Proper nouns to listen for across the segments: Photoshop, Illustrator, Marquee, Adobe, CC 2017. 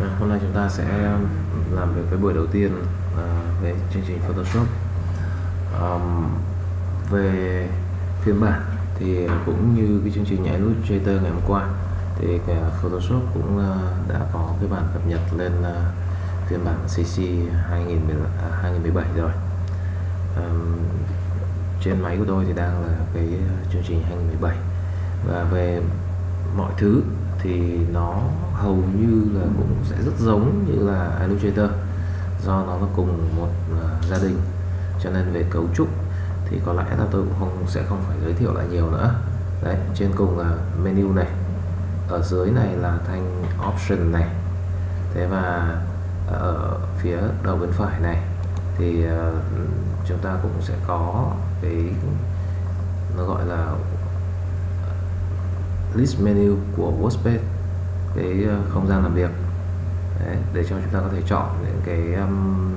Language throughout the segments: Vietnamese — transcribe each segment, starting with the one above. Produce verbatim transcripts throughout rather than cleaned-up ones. À, hôm nay chúng ta sẽ làm về cái buổi đầu tiên à, về chương trình Photoshop. À, về phiên bản thì cũng như cái chương trình Illustrator ngày hôm qua thì cái Photoshop cũng đã có cái bản cập nhật lên phiên bản xê xê hai nghìn mười bảy rồi. À, trên máy của tôi thì đang là cái chương trình hai nghìn mười bảy, và về mọi thứ thì nó hầu như là cũng sẽ rất giống như là Illustrator, do nó là cùng một uh, gia đình, cho nên về cấu trúc thì có lẽ là tôi cũng không, sẽ không phải giới thiệu lại nhiều nữa. Đấy, trên cùng là menu này, ở dưới này là thanh option này, thế và ở phía đầu bên phải này thì uh, chúng ta cũng sẽ có cái nó gọi là list menu của workspace, cái không gian làm việc. Đấy, để cho chúng ta có thể chọn những cái um,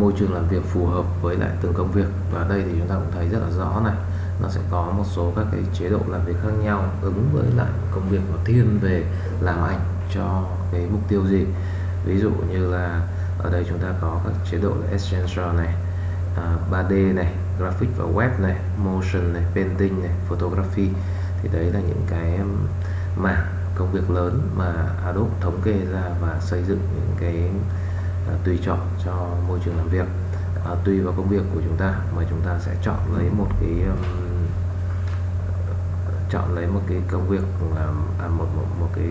môi trường làm việc phù hợp với lại từng công việc. Và đây thì chúng ta cũng thấy rất là rõ này, nó sẽ có một số các cái chế độ làm việc khác nhau ứng với lại công việc nó thiên về làm ảnh cho cái mục tiêu gì. Ví dụ như là ở đây chúng ta có các chế độ là essential này, uh, ba D này, graphic và web này, motion này, painting này, photography. Thì đấy là những cái mảng công việc lớn mà Adobe thống kê ra và xây dựng những cái uh, tùy chọn cho môi trường làm việc. Uh, tùy vào công việc của chúng ta mà chúng ta sẽ chọn lấy một cái um, chọn lấy một cái công việc uh, à, một, một một cái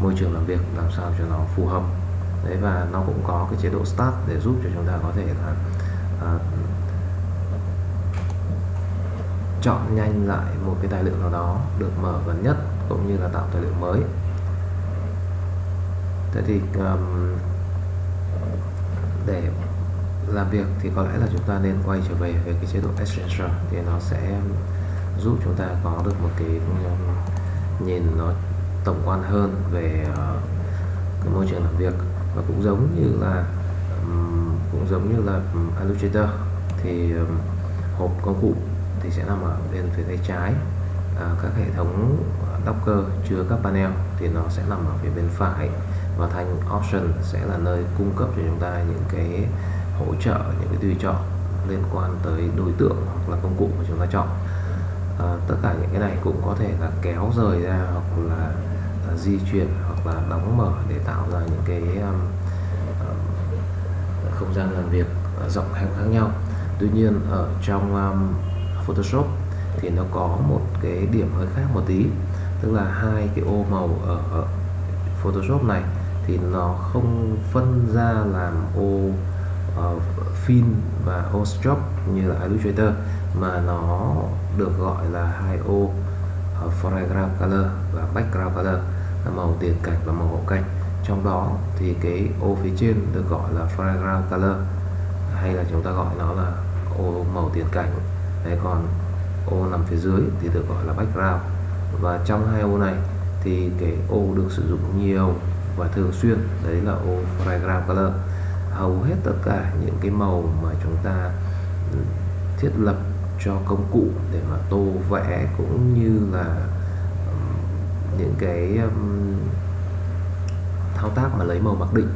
môi trường làm việc làm sao cho nó phù hợp. Đấy, và nó cũng có cái chế độ start để giúp cho chúng ta có thể là uh, chọn nhanh lại một cái tài liệu nào đó được mở gần nhất, cũng như là tạo tài liệu mới. Thế thì um, để làm việc thì có lẽ là chúng ta nên quay trở về về cái chế độ Essential, thì nó sẽ giúp chúng ta có được một cái um, nhìn nó tổng quan hơn về uh, cái môi trường làm việc. Và cũng giống như là um, cũng giống như là um, Illustrator thì um, hộp công cụ thì sẽ nằm ở bên phía tay trái, à, các hệ thống docker chứa các panel thì nó sẽ nằm ở phía bên phải, và thanh option sẽ là nơi cung cấp cho chúng ta những cái hỗ trợ, những cái tùy chọn liên quan tới đối tượng hoặc là công cụ mà chúng ta chọn. À, tất cả những cái này cũng có thể là kéo rời ra hoặc là, là di chuyển hoặc là đóng mở để tạo ra những cái um, um, không gian làm việc rộng hẹp khác nhau. Tuy nhiên ở trong um, Photoshop thì nó có một cái điểm hơi khác một tí, tức là hai cái ô màu ở Photoshop này thì nó không phân ra làm ô uh, fill và ô stroke như là Illustrator, mà nó được gọi là hai ô uh, foreground color và background color, là màu tiền cảnh và màu hậu cảnh. Trong đó thì cái ô phía trên được gọi là foreground color, hay là chúng ta gọi nó là ô màu tiền cảnh. Đấy, còn ô nằm phía dưới thì được gọi là background. Và trong hai ô này thì cái ô được sử dụng nhiều và thường xuyên đấy là ô foreground color. Hầu hết tất cả những cái màu mà chúng ta thiết lập cho công cụ để mà tô vẽ, cũng như là những cái thao tác mà lấy màu mặc định,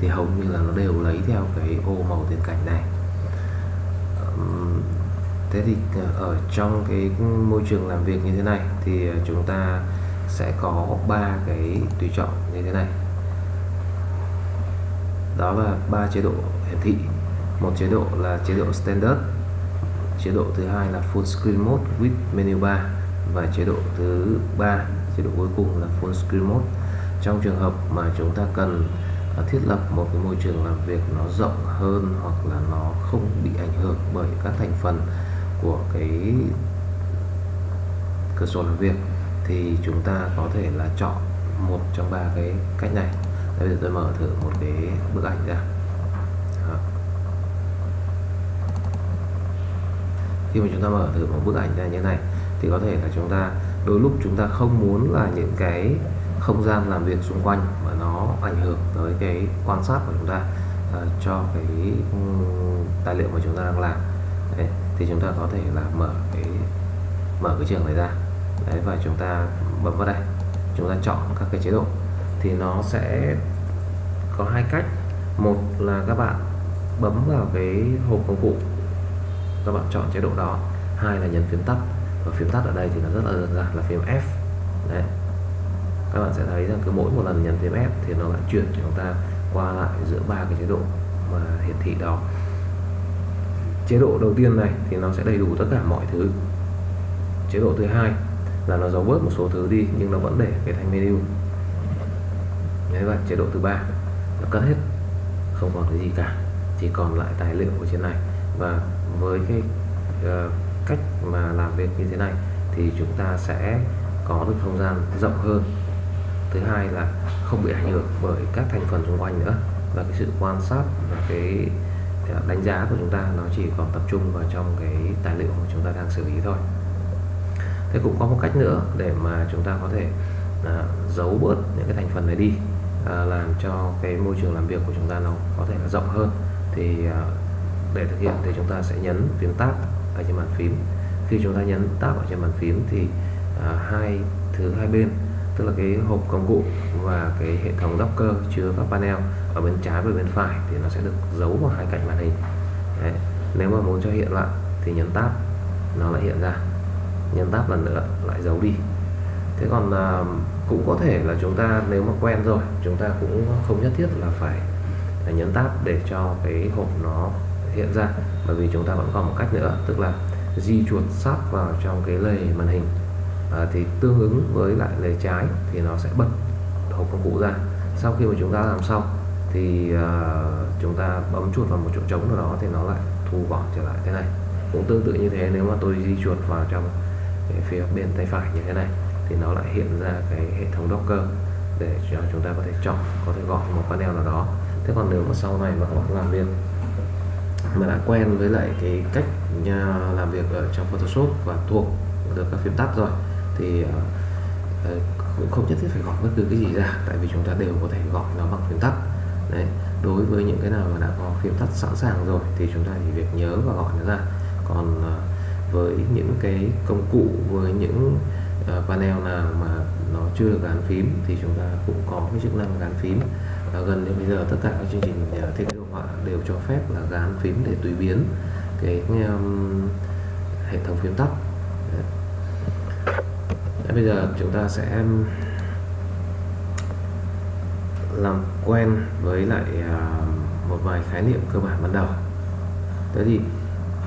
thì hầu như là nó đều lấy theo cái ô màu tiền cảnh này. Thế thì ở trong cái môi trường làm việc như thế này thì chúng ta sẽ có ba cái tùy chọn như thế này. Đó là ba chế độ hiển thị. Một chế độ là chế độ standard, chế độ thứ hai là full screen mode with menu bar, và chế độ thứ ba, chế độ cuối cùng là full screen mode. Trong trường hợp mà chúng ta cần thiết lập một cái môi trường làm việc nó rộng hơn, hoặc là nó không bị ảnh hưởng bởi các thành phần của cái cửa sổ làm việc, thì chúng ta có thể là chọn một trong ba cái cách này. Bây giờ tôi mở thử một cái bức ảnh ra. Đó. Khi mà chúng ta mở thử một bức ảnh ra như thế này thì có thể là chúng ta đôi lúc chúng ta không muốn là những cái không gian làm việc xung quanh mà nó ảnh hưởng tới cái quan sát của chúng ta uh, cho cái um, tài liệu mà chúng ta đang làm. Đấy, thì chúng ta có thể là mở cái mở cái trường này ra. Đấy, và chúng ta bấm vào đây chúng ta chọn các cái chế độ thì nó sẽ có hai cách. Một là các bạn bấm vào cái hộp công cụ, các bạn chọn chế độ đó. Hai là nhấn phím tắt, và phím tắt ở đây thì nó rất là đơn giản là phím F. Đấy, các bạn sẽ thấy rằng cứ mỗi một lần nhấn phím F thì nó lại chuyển cho chúng ta qua lại giữa ba cái chế độ mà hiển thị đó. Chế độ đầu tiên này thì nó sẽ đầy đủ tất cả mọi thứ. Chế độ thứ hai là nó giấu bớt một số thứ đi nhưng nó vẫn để cái thành menu. Đấy, và chế độ thứ ba nó cất hết, không còn cái gì cả, chỉ còn lại tài liệu ở trên này. Và với cái uh, cách mà làm việc như thế này thì chúng ta sẽ có được không gian rộng hơn. Thứ hai là không bị ảnh hưởng bởi các thành phần xung quanh nữa, và cái sự quan sát và cái đánh giá của chúng ta nó chỉ còn tập trung vào trong cái tài liệu mà chúng ta đang xử lý thôi. Thế cũng có một cách nữa để mà chúng ta có thể à, giấu bớt những cái thành phần này đi, à, làm cho cái môi trường làm việc của chúng ta nó có thể là rộng hơn. Thì à, để thực hiện thì chúng ta sẽ nhấn phím Tab ở trên bàn phím. Khi chúng ta nhấn Tab ở trên bàn phím thì à, hai thứ hai bên, tức là cái hộp công cụ và cái hệ thống Docker chứa các panel ở bên trái và bên phải, thì nó sẽ được giấu vào hai cạnh màn hình. Đấy, nếu mà muốn cho hiện lại thì nhấn Tab, nó lại hiện ra, nhấn Tab lần nữa lại giấu đi. Thế còn à, cũng có thể là chúng ta nếu mà quen rồi, chúng ta cũng không nhất thiết là phải là nhấn Tab để cho cái hộp nó hiện ra, bởi vì chúng ta vẫn còn một cách nữa, tức là di chuột sát vào trong cái lề màn hình. À, thì tương ứng với lại lề trái thì nó sẽ bật hộp công cụ ra. Sau khi mà chúng ta làm xong thì uh, chúng ta bấm chuột vào một chỗ trống nào đó thì nó lại thu gọn trở lại thế này. Cũng tương tự như thế, nếu mà tôi di chuột vào trong cái phía bên tay phải như thế này thì nó lại hiện ra cái hệ thống Docker để cho chúng ta có thể chọn, có thể gọi một panel nào đó. Thế còn nếu mà sau này mà các bạn làm việc mà đã quen với lại cái cách làm việc ở trong Photoshop và thuộc được các phím tắt rồi thì uh, cũng không nhất thiết phải gọi bất cứ cái gì ra, tại vì chúng ta đều có thể gọi nó bằng phím tắt. Đấy, đối với những cái nào mà đã có phím tắt sẵn sàng rồi thì chúng ta chỉ việc nhớ và gọi nó ra. Còn uh, với những cái công cụ, với những uh, panel nào mà nó chưa được gắn phím thì chúng ta cũng có cái chức năng gắn phím. Uh, gần đến bây giờ tất cả các chương trình uh, thiết kế đồ họa đều cho phép là gắn phím để tùy biến cái um, hệ thống phím tắt. Bây giờ chúng ta sẽ làm quen với lại một vài khái niệm cơ bản ban đầu. Thế thì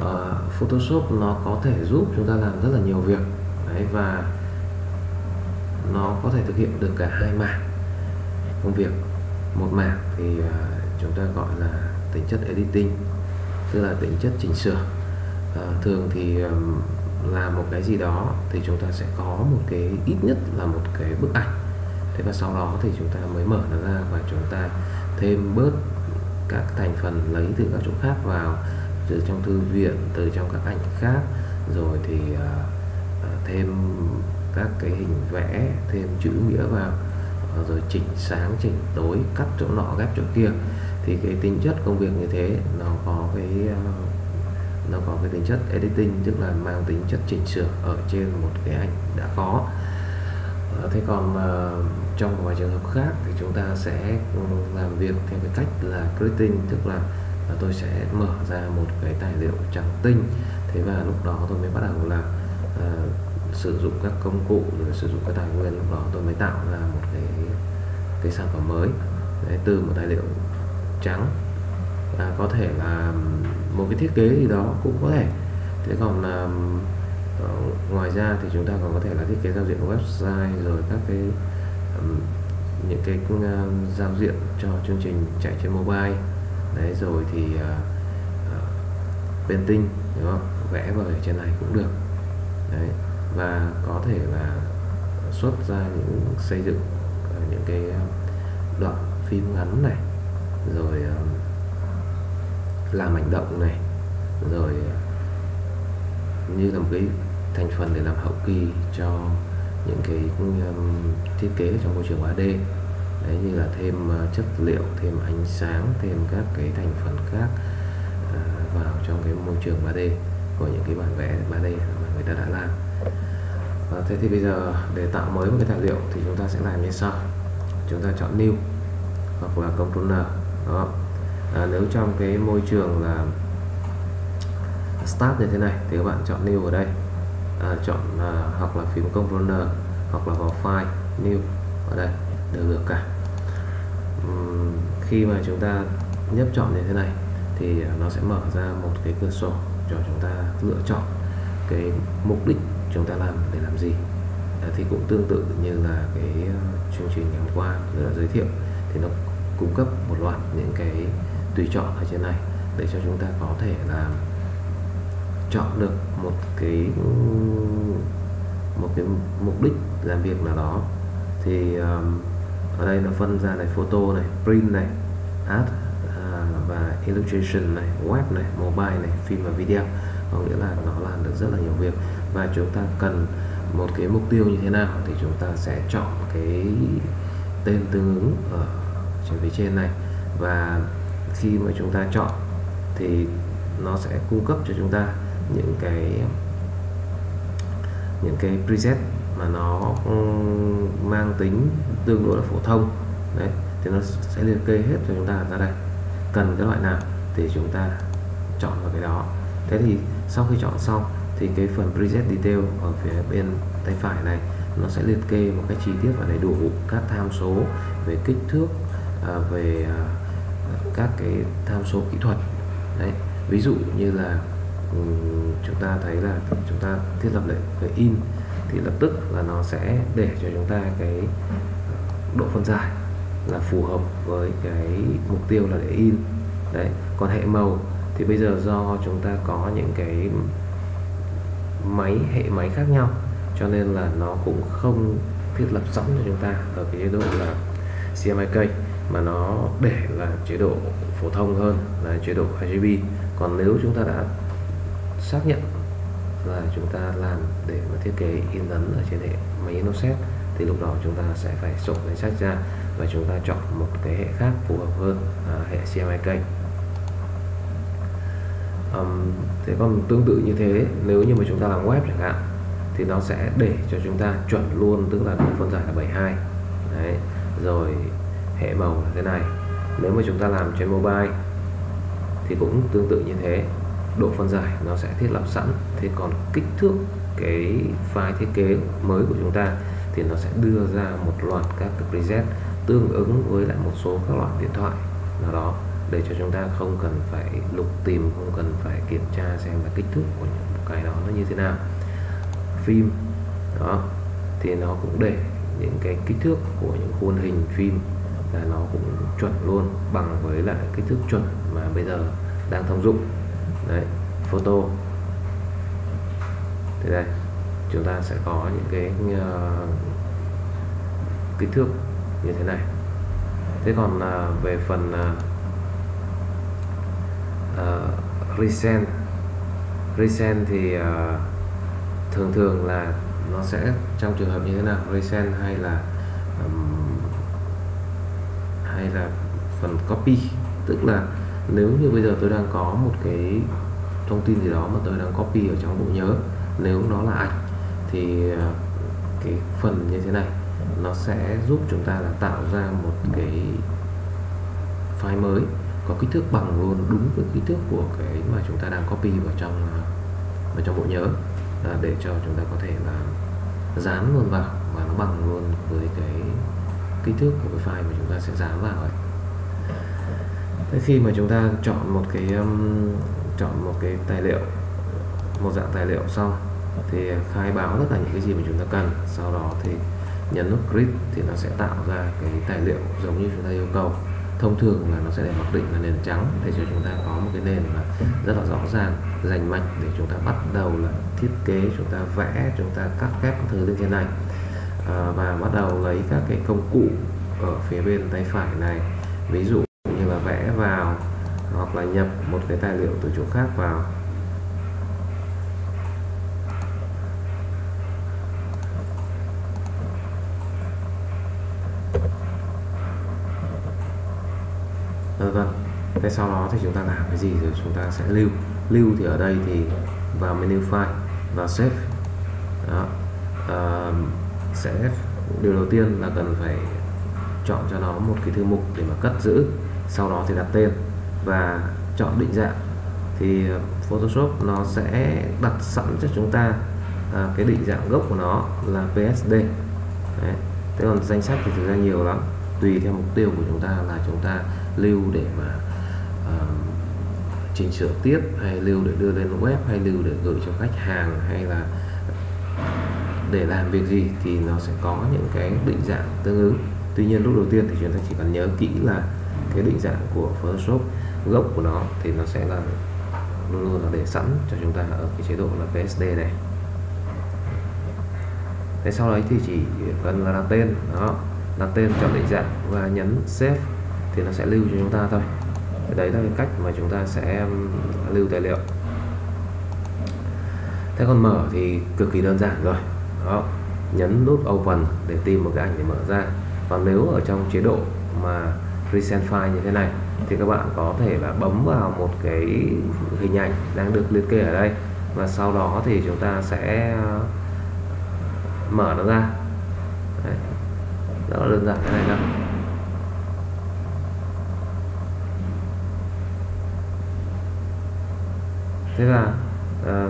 uh, Photoshop nó có thể giúp chúng ta làm rất là nhiều việc. Đấy, và nó có thể thực hiện được cả hai mảng công việc. Một mảng thì uh, chúng ta gọi là tính chất editing, tức là tính chất chỉnh sửa. Uh, thường thì um, làm một cái gì đó thì chúng ta sẽ có một cái, ít nhất là một cái bức ảnh. Thế và sau đó thì chúng ta mới mở nó ra và chúng ta thêm bớt các thành phần lấy từ các chỗ khác vào, từ trong thư viện, từ trong các ảnh khác, rồi thì uh, thêm các cái hình vẽ, thêm chữ nghĩa vào, uh, rồi chỉnh sáng, chỉnh tối, cắt chỗ nọ, ghép chỗ kia. Thì cái tính chất công việc như thế nó có cái uh, nó có cái tính chất editing, tức là mang tính chất chỉnh sửa ở trên một cái ảnh đã có. Thế còn uh, trong một vài trường hợp khác thì chúng ta sẽ làm việc theo cái cách là creating, tức là uh, tôi sẽ mở ra một cái tài liệu trắng tinh. Thế và lúc đó tôi mới bắt đầu là uh, sử dụng các công cụ, rồi sử dụng các tài nguyên, lúc đó tôi mới tạo ra một cái cái sản phẩm mới. Đấy, từ một tài liệu trắng, à, có thể là một cái thiết kế gì đó cũng có thể. Thế còn là uh, ngoài ra thì chúng ta còn có thể là thiết kế giao diện website, rồi các cái um, những cái uh, giao diện cho chương trình chạy trên mobile. Đấy, rồi thì uh, uh, painting, đúng không? Vẽ vào trên này cũng được. Đấy, và có thể là xuất ra những xây dựng uh, những cái uh, đoạn phim ngắn này, rồi uh, làm hành động này, rồi như là một cái thành phần để làm hậu kỳ cho những cái um, thiết kế trong môi trường ba D. Đấy, như là thêm uh, chất liệu, thêm ánh sáng, thêm các cái thành phần khác uh, vào trong cái môi trường ba D của những cái bản vẽ ba D mà người ta đã làm. à, thế thì bây giờ để tạo mới một cái tài liệu thì chúng ta sẽ làm như sau. Chúng ta chọn new hoặc là Ctrl N. Đó. À, nếu trong cái môi trường là Start như thế này thì các bạn chọn new ở đây, à, chọn à, hoặc là phím Ctrl N hoặc là vào File New ở đây đều được cả. Uhm, khi mà chúng ta nhấp chọn như thế này thì nó sẽ mở ra một cái cửa sổ cho chúng ta lựa chọn cái mục đích chúng ta làm để làm gì. À, thì cũng tương tự như là cái chương trình ngày hôm qua tôi đã giới thiệu thì nó cung cấp một loạt những cái tùy chọn ở trên này để cho chúng ta có thể là chọn được một cái một cái mục đích làm việc nào đó. Thì um, ở đây nó phân ra này, photo này, print này, art uh, và illustration này, web này, mobile này, phim và video. Có nghĩa là nó làm được rất là nhiều việc và chúng ta cần một cái mục tiêu như thế nào thì chúng ta sẽ chọn cái tên tương ứng ở trên phía trên này, và khi mà chúng ta chọn thì nó sẽ cung cấp cho chúng ta những cái những cái preset mà nó mang tính tương đối là phổ thông đấy, thì nó sẽ liệt kê hết cho chúng ta ra đây, cần cái loại nào thì chúng ta chọn vào cái đó. Thế thì sau khi chọn xong thì cái phần preset detail ở phía bên tay phải này nó sẽ liệt kê một cách chi tiết và đầy đủ các tham số về kích thước, về các cái tham số kỹ thuật đấy. Ví dụ như là chúng ta thấy là chúng ta thiết lập lệnh về in thì lập tức là nó sẽ để cho chúng ta cái độ phân giải là phù hợp với cái mục tiêu là để in đấy. Còn hệ màu thì bây giờ do chúng ta có những cái máy hệ máy khác nhau cho nên là nó cũng không thiết lập sẵn cho chúng ta ở cái chế độ là xê em i ca mà nó để là chế độ phổ thông hơn là chế độ i giê bê. Còn nếu chúng ta đã xác nhận là chúng ta làm để mà thiết kế in ấn ở trên hệ máy in offset thì lúc đó chúng ta sẽ phải sổ danh sách ra và chúng ta chọn một cái hệ khác phù hợp hơn, à, hệ xê em i ca. Um, thế còn tương tự như thế, nếu như mà chúng ta làm web chẳng hạn thì nó sẽ để cho chúng ta chuẩn luôn, tức là độ phân giải là bảy mươi hai đấy, rồi hệ màu là thế này. Nếu mà chúng ta làm trên mobile thì cũng tương tự như thế, độ phân giải nó sẽ thiết lập sẵn. Thế còn kích thước cái file thiết kế mới của chúng ta thì nó sẽ đưa ra một loạt các cái preset tương ứng với lại một số các loại điện thoại nào đó để cho chúng ta không cần phải lục tìm, không cần phải kiểm tra xem là kích thước của những cái đó nó như thế nào. Phim đó thì nó cũng để những cái kích thước của những khuôn hình phim là nó cũng chuẩn luôn, bằng với lại kích thước chuẩn mà bây giờ đang thông dụng đấy. Photo thì đây chúng ta sẽ có những cái uh, kích thước như thế này. Thế còn uh, về phần uh, uh, recent recent thì uh, thường thường là nó sẽ trong trường hợp như thế nào, recent hay là um, hay là phần copy, tức là nếu như bây giờ tôi đang có một cái thông tin gì đó mà tôi đang copy ở trong bộ nhớ, nếu nó là ảnh thì cái phần như thế này nó sẽ giúp chúng ta là tạo ra một cái file mới có kích thước bằng luôn, đúng với kích thước của cái mà chúng ta đang copy vào trong vào trong bộ nhớ, để cho chúng ta có thể là dán luôn vào và nó bằng luôn với cái kích thước của cái file mà chúng ta sẽ dán vào ấy. Thế khi mà chúng ta chọn một cái um, chọn một cái tài liệu, một dạng tài liệu xong thì khai báo tất cả những cái gì mà chúng ta cần, sau đó thì nhấn nút Create thì nó sẽ tạo ra cái tài liệu giống như chúng ta yêu cầu. Thông thường là nó sẽ để mặc định là nền trắng để cho chúng ta có một cái nền mà rất là rõ ràng, rành mạch để chúng ta bắt đầu là thiết kế, chúng ta vẽ, chúng ta cắt ghép các thứ lên trên này, à, và bắt đầu lấy các cái công cụ ở phía bên tay phải này, ví dụ như là vẽ vào hoặc là nhập một cái tài liệu từ chỗ khác vào. Vâng vâng. Thế sau đó thì chúng ta làm cái gì rồi chúng ta sẽ lưu. Lưu thì ở đây thì vào menu file và save. Đó. À, sẽ điều đầu tiên là cần phải chọn cho nó một cái thư mục để mà cất giữ, sau đó thì đặt tên và chọn định dạng. Thì Photoshop nó sẽ đặt sẵn cho chúng ta à, cái định dạng gốc của nó là pê ét đê. Đấy. Thế còn danh sách thì thực ra nhiều lắm, tùy theo mục tiêu của chúng ta là chúng ta lưu để mà uh, chỉnh sửa tiếp, hay lưu để đưa lên web, hay lưu để gửi cho khách hàng, hay là để làm việc gì thì nó sẽ có những cái định dạng tương ứng. Tuy nhiên lúc đầu tiên thì chúng ta chỉ cần nhớ kỹ là cái định dạng của Photoshop gốc của nó thì nó sẽ là luôn luôn là để sẵn cho chúng ta ở cái chế độ là pê ét đê này. Thế sau đấy thì chỉ cần là đặt tên, đó, đặt tên, chọn định dạng và nhấn save thì nó sẽ lưu cho chúng ta thôi. Đấy là cái cách mà chúng ta sẽ lưu tài liệu. Thế còn mở thì cực kỳ đơn giản rồi. Đó, nhấn nút open để tìm một cái ảnh để mở ra. Và nếu ở trong chế độ mà recent file như thế này thì các bạn có thể là bấm vào một cái hình ảnh đang được liệt kê ở đây và sau đó thì chúng ta sẽ mở nó ra. Đấy, rất là đơn giản thế này thôi. Thế là à,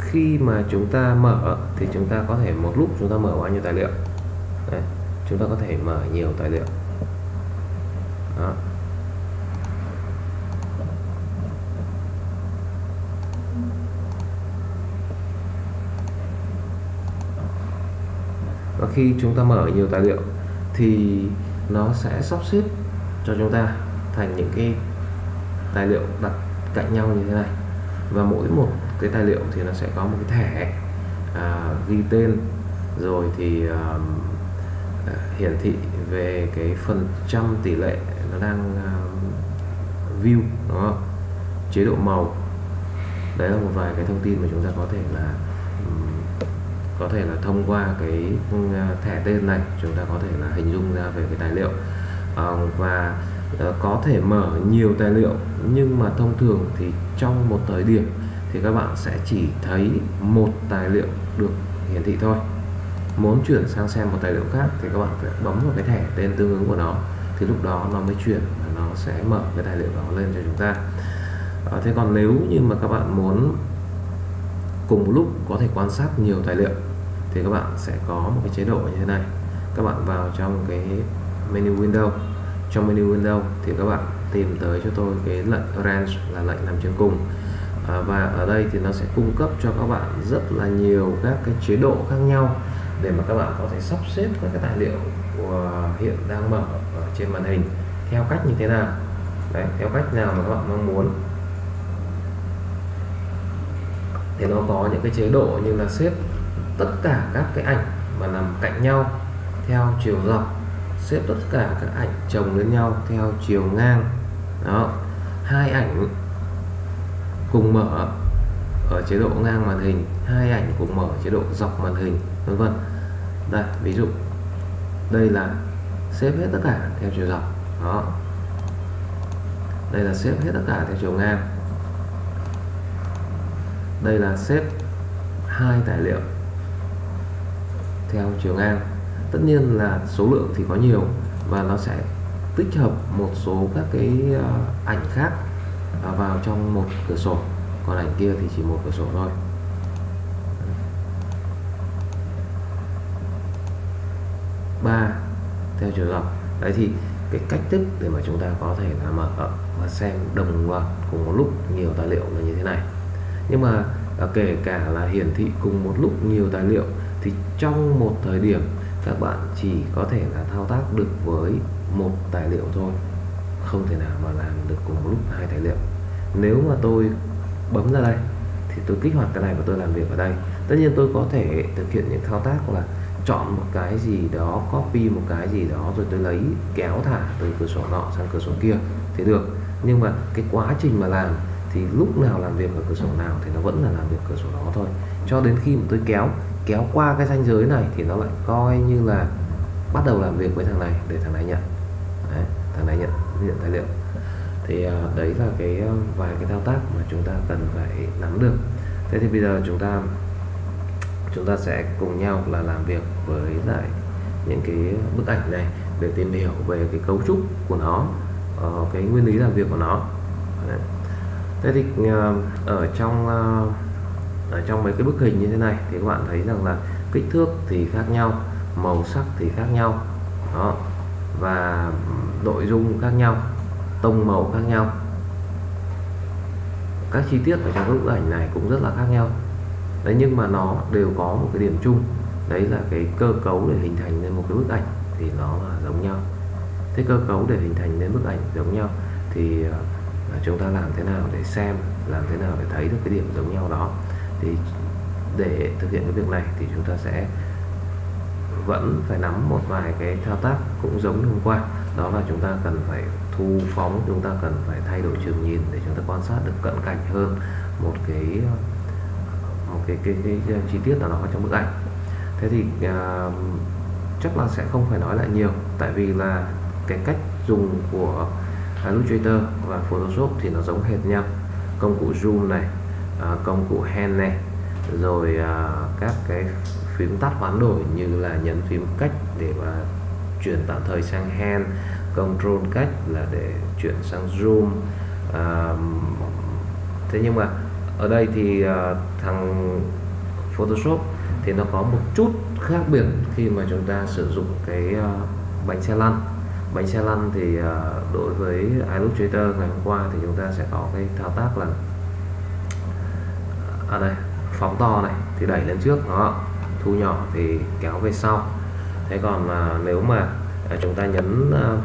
khi mà chúng ta mở thì chúng ta có thể một lúc chúng ta mở bao nhiêu tài liệu. Đấy, chúng ta có thể mở nhiều tài liệu. Đó. Và khi chúng ta mở nhiều tài liệu thì nó sẽ sắp xếp cho chúng ta thành những cái tài liệu đặt cạnh nhau như thế này. Và mỗi một cái tài liệu thì nó sẽ có một cái thẻ à, ghi tên, rồi thì à, hiển thị về cái phần trăm tỷ lệ nó đang à, view, đúng không? Chế độ màu. Đấy là một vài cái thông tin mà chúng ta có thể là có thể là thông qua cái thẻ tên này chúng ta có thể là hình dung ra về cái tài liệu. À, và có thể mở nhiều tài liệu, nhưng mà thông thường thì trong một thời điểm thì các bạn sẽ chỉ thấy một tài liệu được hiển thị thôi. Muốn chuyển sang xem một tài liệu khác thì các bạn phải bấm vào cái thẻ tên tương ứng của nó, thì lúc đó nó mới chuyển và nó sẽ mở cái tài liệu đó lên cho chúng ta. À, thế còn nếu như mà các bạn muốn cùng một lúc có thể quan sát nhiều tài liệu thì các bạn sẽ có một cái chế độ như thế này. Các bạn vào trong cái menu window. Trong menu window thì các bạn tìm tới cho tôi cái lệnh range là lệnh làm chân cùng. À, và ở đây thì nó sẽ cung cấp cho các bạn rất là nhiều các cái chế độ khác nhau để mà các bạn có thể sắp xếp các cái tài liệu của hiện đang mở ở trên màn hình theo cách như thế nào. Đấy, theo cách nào mà các bạn mong muốn. Thì nó có những cái chế độ như là xếp tất cả các cái ảnh mà nằm cạnh nhau theo chiều dọc, xếp tất cả các ảnh chồng lên nhau theo chiều ngang. Đó, hai ảnh cùng mở ở chế độ ngang màn hình, hai ảnh cùng mở chế độ dọc màn hình, vân vân. Đây, ví dụ đây là xếp hết tất cả theo chiều dọc. Đó, đây là xếp hết tất cả theo chiều ngang. Đây là xếp hai tài liệu theo chiều ngang. Tất nhiên là số lượng thì có nhiều và nó sẽ tích hợp một số các cái ảnh khác vào trong một cửa sổ, còn ảnh kia thì chỉ một cửa sổ thôi. Ba theo chiều dọc. Đấy thì cái cách thức để mà chúng ta có thể là mở và xem đồng loạt cùng một lúc nhiều tài liệu là như thế này. Nhưng mà kể cả là hiển thị cùng một lúc nhiều tài liệu thì trong một thời điểm các bạn chỉ có thể là thao tác được với một tài liệu thôi, không thể nào mà làm được cùng một lúc hai tài liệu. Nếu mà tôi bấm ra đây thì tôi kích hoạt cái này và tôi làm việc ở đây. Tất nhiên tôi có thể thực hiện những thao tác là chọn một cái gì đó, copy một cái gì đó rồi tôi lấy kéo thả từ cửa sổ nọ sang cửa sổ kia thì được. Nhưng mà cái quá trình mà làm thì lúc nào làm việc ở cửa sổ nào thì nó vẫn là làm việc cửa sổ đó thôi, cho đến khi mà tôi kéo kéo qua cái ranh giới này thì nó lại coi như là bắt đầu làm việc với thằng này để thằng này nhận. Đấy, thằng này nhận nhận tài liệu. Thì đấy là cái vài cái thao tác mà chúng ta cần phải nắm được. Thế thì bây giờ chúng ta chúng ta sẽ cùng nhau là làm việc với lại những cái bức ảnh này để tìm hiểu về cái cấu trúc của nó, cái nguyên lý làm việc của nó. Thế thì ở trong ở trong mấy cái bức hình như thế này thì các bạn thấy rằng là kích thước thì khác nhau, màu sắc thì khác nhau đó, và nội dung khác nhau, tông màu khác nhau, các chi tiết ở trong bức ảnh này cũng rất là khác nhau đấy, nhưng mà nó đều có một cái điểm chung, đấy là cái cơ cấu để hình thành nên một cái bức ảnh thì nó là giống nhau. Thế cơ cấu để hình thành nên bức ảnh giống nhau thì chúng ta làm thế nào để xem, làm thế nào để thấy được cái điểm giống nhau đó? Thì để thực hiện cái việc này thì chúng ta sẽ vẫn phải nắm một vài cái thao tác cũng giống như hôm qua, đó là chúng ta cần phải thu phóng, chúng ta cần phải thay đổi trường nhìn để chúng ta quan sát được cận cảnh hơn một cái một cái cái, cái, cái chi tiết nào đó trong bức ảnh. Thế thì uh, chắc là sẽ không phải nói lại nhiều, tại vì là cái cách dùng của Illustrator và Photoshop thì nó giống hệt nhau. Công cụ zoom này, uh, công cụ hand này, rồi uh, các cái phím tắt hoán đổi như là nhấn phím cách để mà chuyển tạm thời sang hand, control cách là để chuyển sang zoom. Uh, thế nhưng mà ở đây thì uh, thằng Photoshop thì nó có một chút khác biệt khi mà chúng ta sử dụng cái uh, bánh xe lăn. Bánh xe lăn thì uh, đối với Illustrator ngày hôm qua thì chúng ta sẽ có cái thao tác là à đây, phóng to này thì đẩy lên trước, đó, thu nhỏ thì kéo về sau. Thế còn uh, nếu mà uh, chúng ta nhấn uh,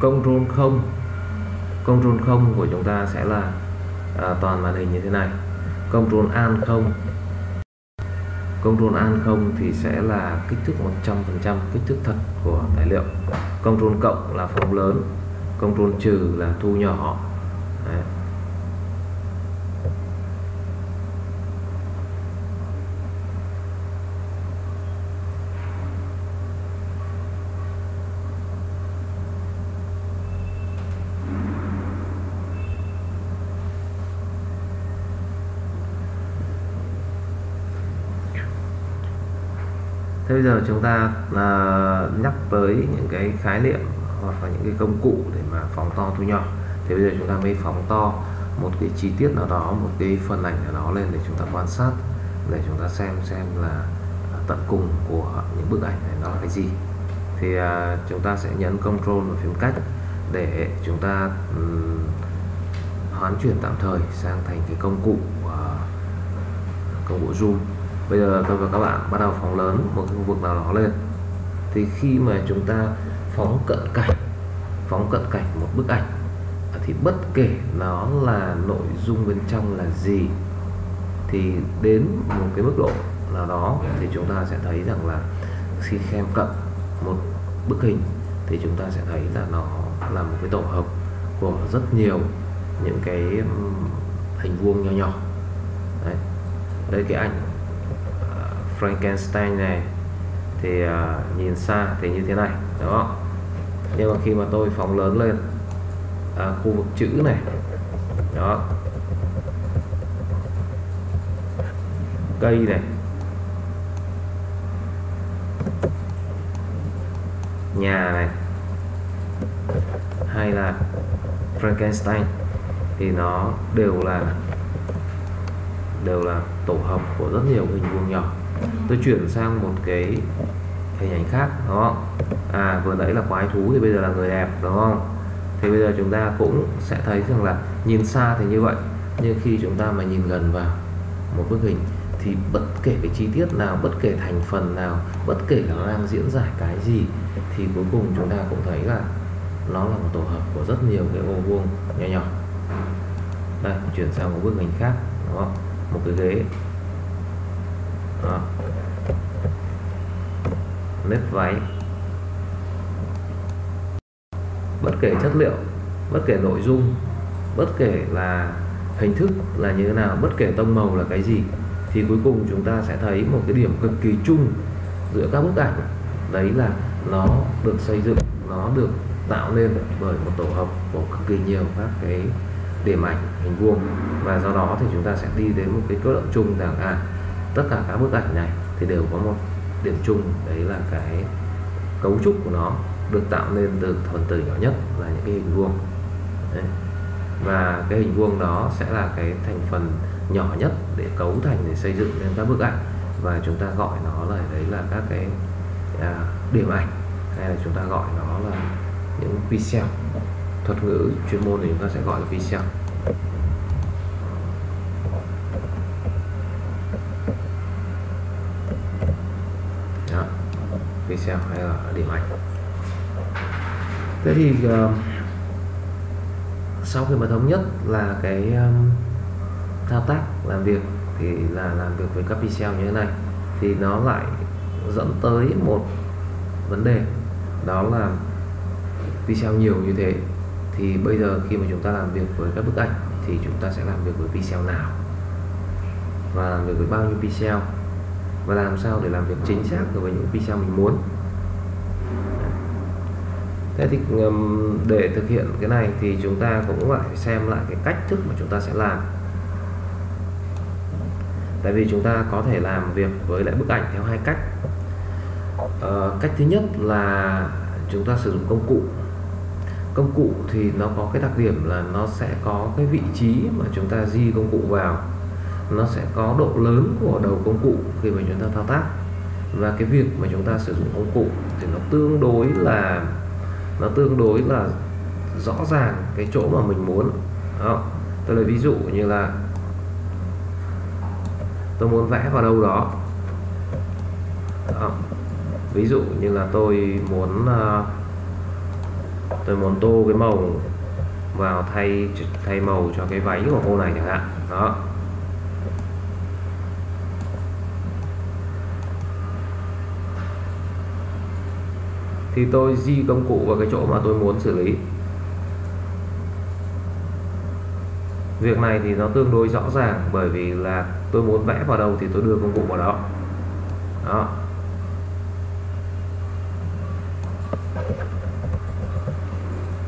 Control không, Control không của chúng ta sẽ là à, toàn màn hình như thế này. Control Alt không, Control Alt không thì sẽ là kích thước một trăm phần trăm, kích thước thật của tài liệu. Control cộng là phóng lớn, Control trừ là thu nhỏ. Đấy. Thế bây giờ chúng ta uh, nhắc tới những cái khái niệm hoặc là những cái công cụ để mà phóng to thu nhỏ. Thế bây giờ chúng ta mới phóng to một cái chi tiết nào đó, một cái phần ảnh nào đó lên để chúng ta quan sát, để chúng ta xem xem là tận cùng của những bức ảnh này nó là cái gì. Thì uh, chúng ta sẽ nhấn Control và phím cách để chúng ta um, hoán chuyển tạm thời sang thành cái công cụ uh, công cụ zoom. Bây giờ tôi và các bạn bắt đầu phóng lớn một khu vực nào đó lên. Thì khi mà chúng ta phóng cận cảnh, phóng cận cảnh một bức ảnh thì bất kể nó là nội dung bên trong là gì, thì đến một cái mức độ nào đó thì chúng ta sẽ thấy rằng là khi xem cận một bức hình thì chúng ta sẽ thấy là nó là một cái tổ hợp của rất nhiều những cái hình vuông nhỏ nhỏ. Đấy, đấy cái ảnh Frankenstein này thì uh, nhìn xa thì như thế này đó, nhưng mà khi mà tôi phóng lớn lên à, khu vực chữ này đó, cây này, nhà này, hay là Frankenstein thì nó đều là đều là tổ hợp của rất nhiều hình vuông nhỏ. Tôi chuyển sang một cái hình ảnh khác đó, à vừa nãy là quái thú thì bây giờ là người đẹp đúng không? Thì bây giờ chúng ta cũng sẽ thấy rằng là nhìn xa thì như vậy, nhưng khi chúng ta mà nhìn gần vào một bức hình thì bất kể cái chi tiết nào, bất kể thành phần nào, bất kể là nó đang diễn giải cái gì, thì cuối cùng chúng ta cũng thấy là nó là một tổ hợp của rất nhiều cái ô vuông nhỏ nhỏ. Đây, chuyển sang một bức hình khác, đúng không? Một cái ghế. Đó. Nếp váy. Bất kể chất liệu, bất kể nội dung, bất kể là hình thức là như thế nào, bất kể tông màu là cái gì, thì cuối cùng chúng ta sẽ thấy một cái điểm cực kỳ chung giữa các bức ảnh. Đấy là nó được xây dựng, nó được tạo nên bởi một tổ hợp của cực kỳ nhiều các cái điểm ảnh hình vuông, và do đó thì chúng ta sẽ đi đến một cái kết luận chung rằng à, tất cả các bức ảnh này thì đều có một điểm chung, đấy là cái cấu trúc của nó được tạo nên từ phần tử nhỏ nhất là những cái hình vuông. Đấy. Và cái hình vuông đó sẽ là cái thành phần nhỏ nhất để cấu thành, để xây dựng nên các bức ảnh, và chúng ta gọi nó là đấy là các cái à, điểm ảnh, hay là chúng ta gọi nó là những pixel. Thuật ngữ chuyên môn thì chúng ta sẽ gọi là pixel. Đó, pixel hay là điểm ảnh. Thế thì uh, sau khi mà thống nhất là cái um, thao tác làm việc thì là làm việc với các pixel như thế này, thì nó lại dẫn tới một vấn đề, đó là pixel nhiều như thế thì bây giờ khi mà chúng ta làm việc với các bức ảnh thì chúng ta sẽ làm việc với pixel nào, và làm việc với bao nhiêu pixel, và làm sao để làm việc chính xác với những pixel mình muốn. Thế thì để thực hiện cái này thì chúng ta cũng phải xem lại cái cách thức mà chúng ta sẽ làm, tại vì chúng ta có thể làm việc với lại bức ảnh theo hai cách. Ờ, cách thứ nhất là chúng ta sử dụng công cụ. Công cụ thì nó có cái đặc điểm là nó sẽ có cái vị trí mà chúng ta di công cụ vào, nó sẽ có độ lớn của đầu công cụ khi mà chúng ta thao tác, và cái việc mà chúng ta sử dụng công cụ thì nó tương đối là nó tương đối là rõ ràng cái chỗ mà mình muốn. Đó. Tôi lấy ví dụ như là tôi muốn vẽ vào đâu đó. Đó. Ví dụ như là tôi muốn tôi muốn tô cái màu vào, thay thay màu cho cái váy của cô này chẳng hạn. Đó. Thì tôi di công cụ vào cái chỗ mà tôi muốn xử lý. Việc này thì nó tương đối rõ ràng, bởi vì là tôi muốn vẽ vào đâu thì tôi đưa công cụ vào đó. Đó.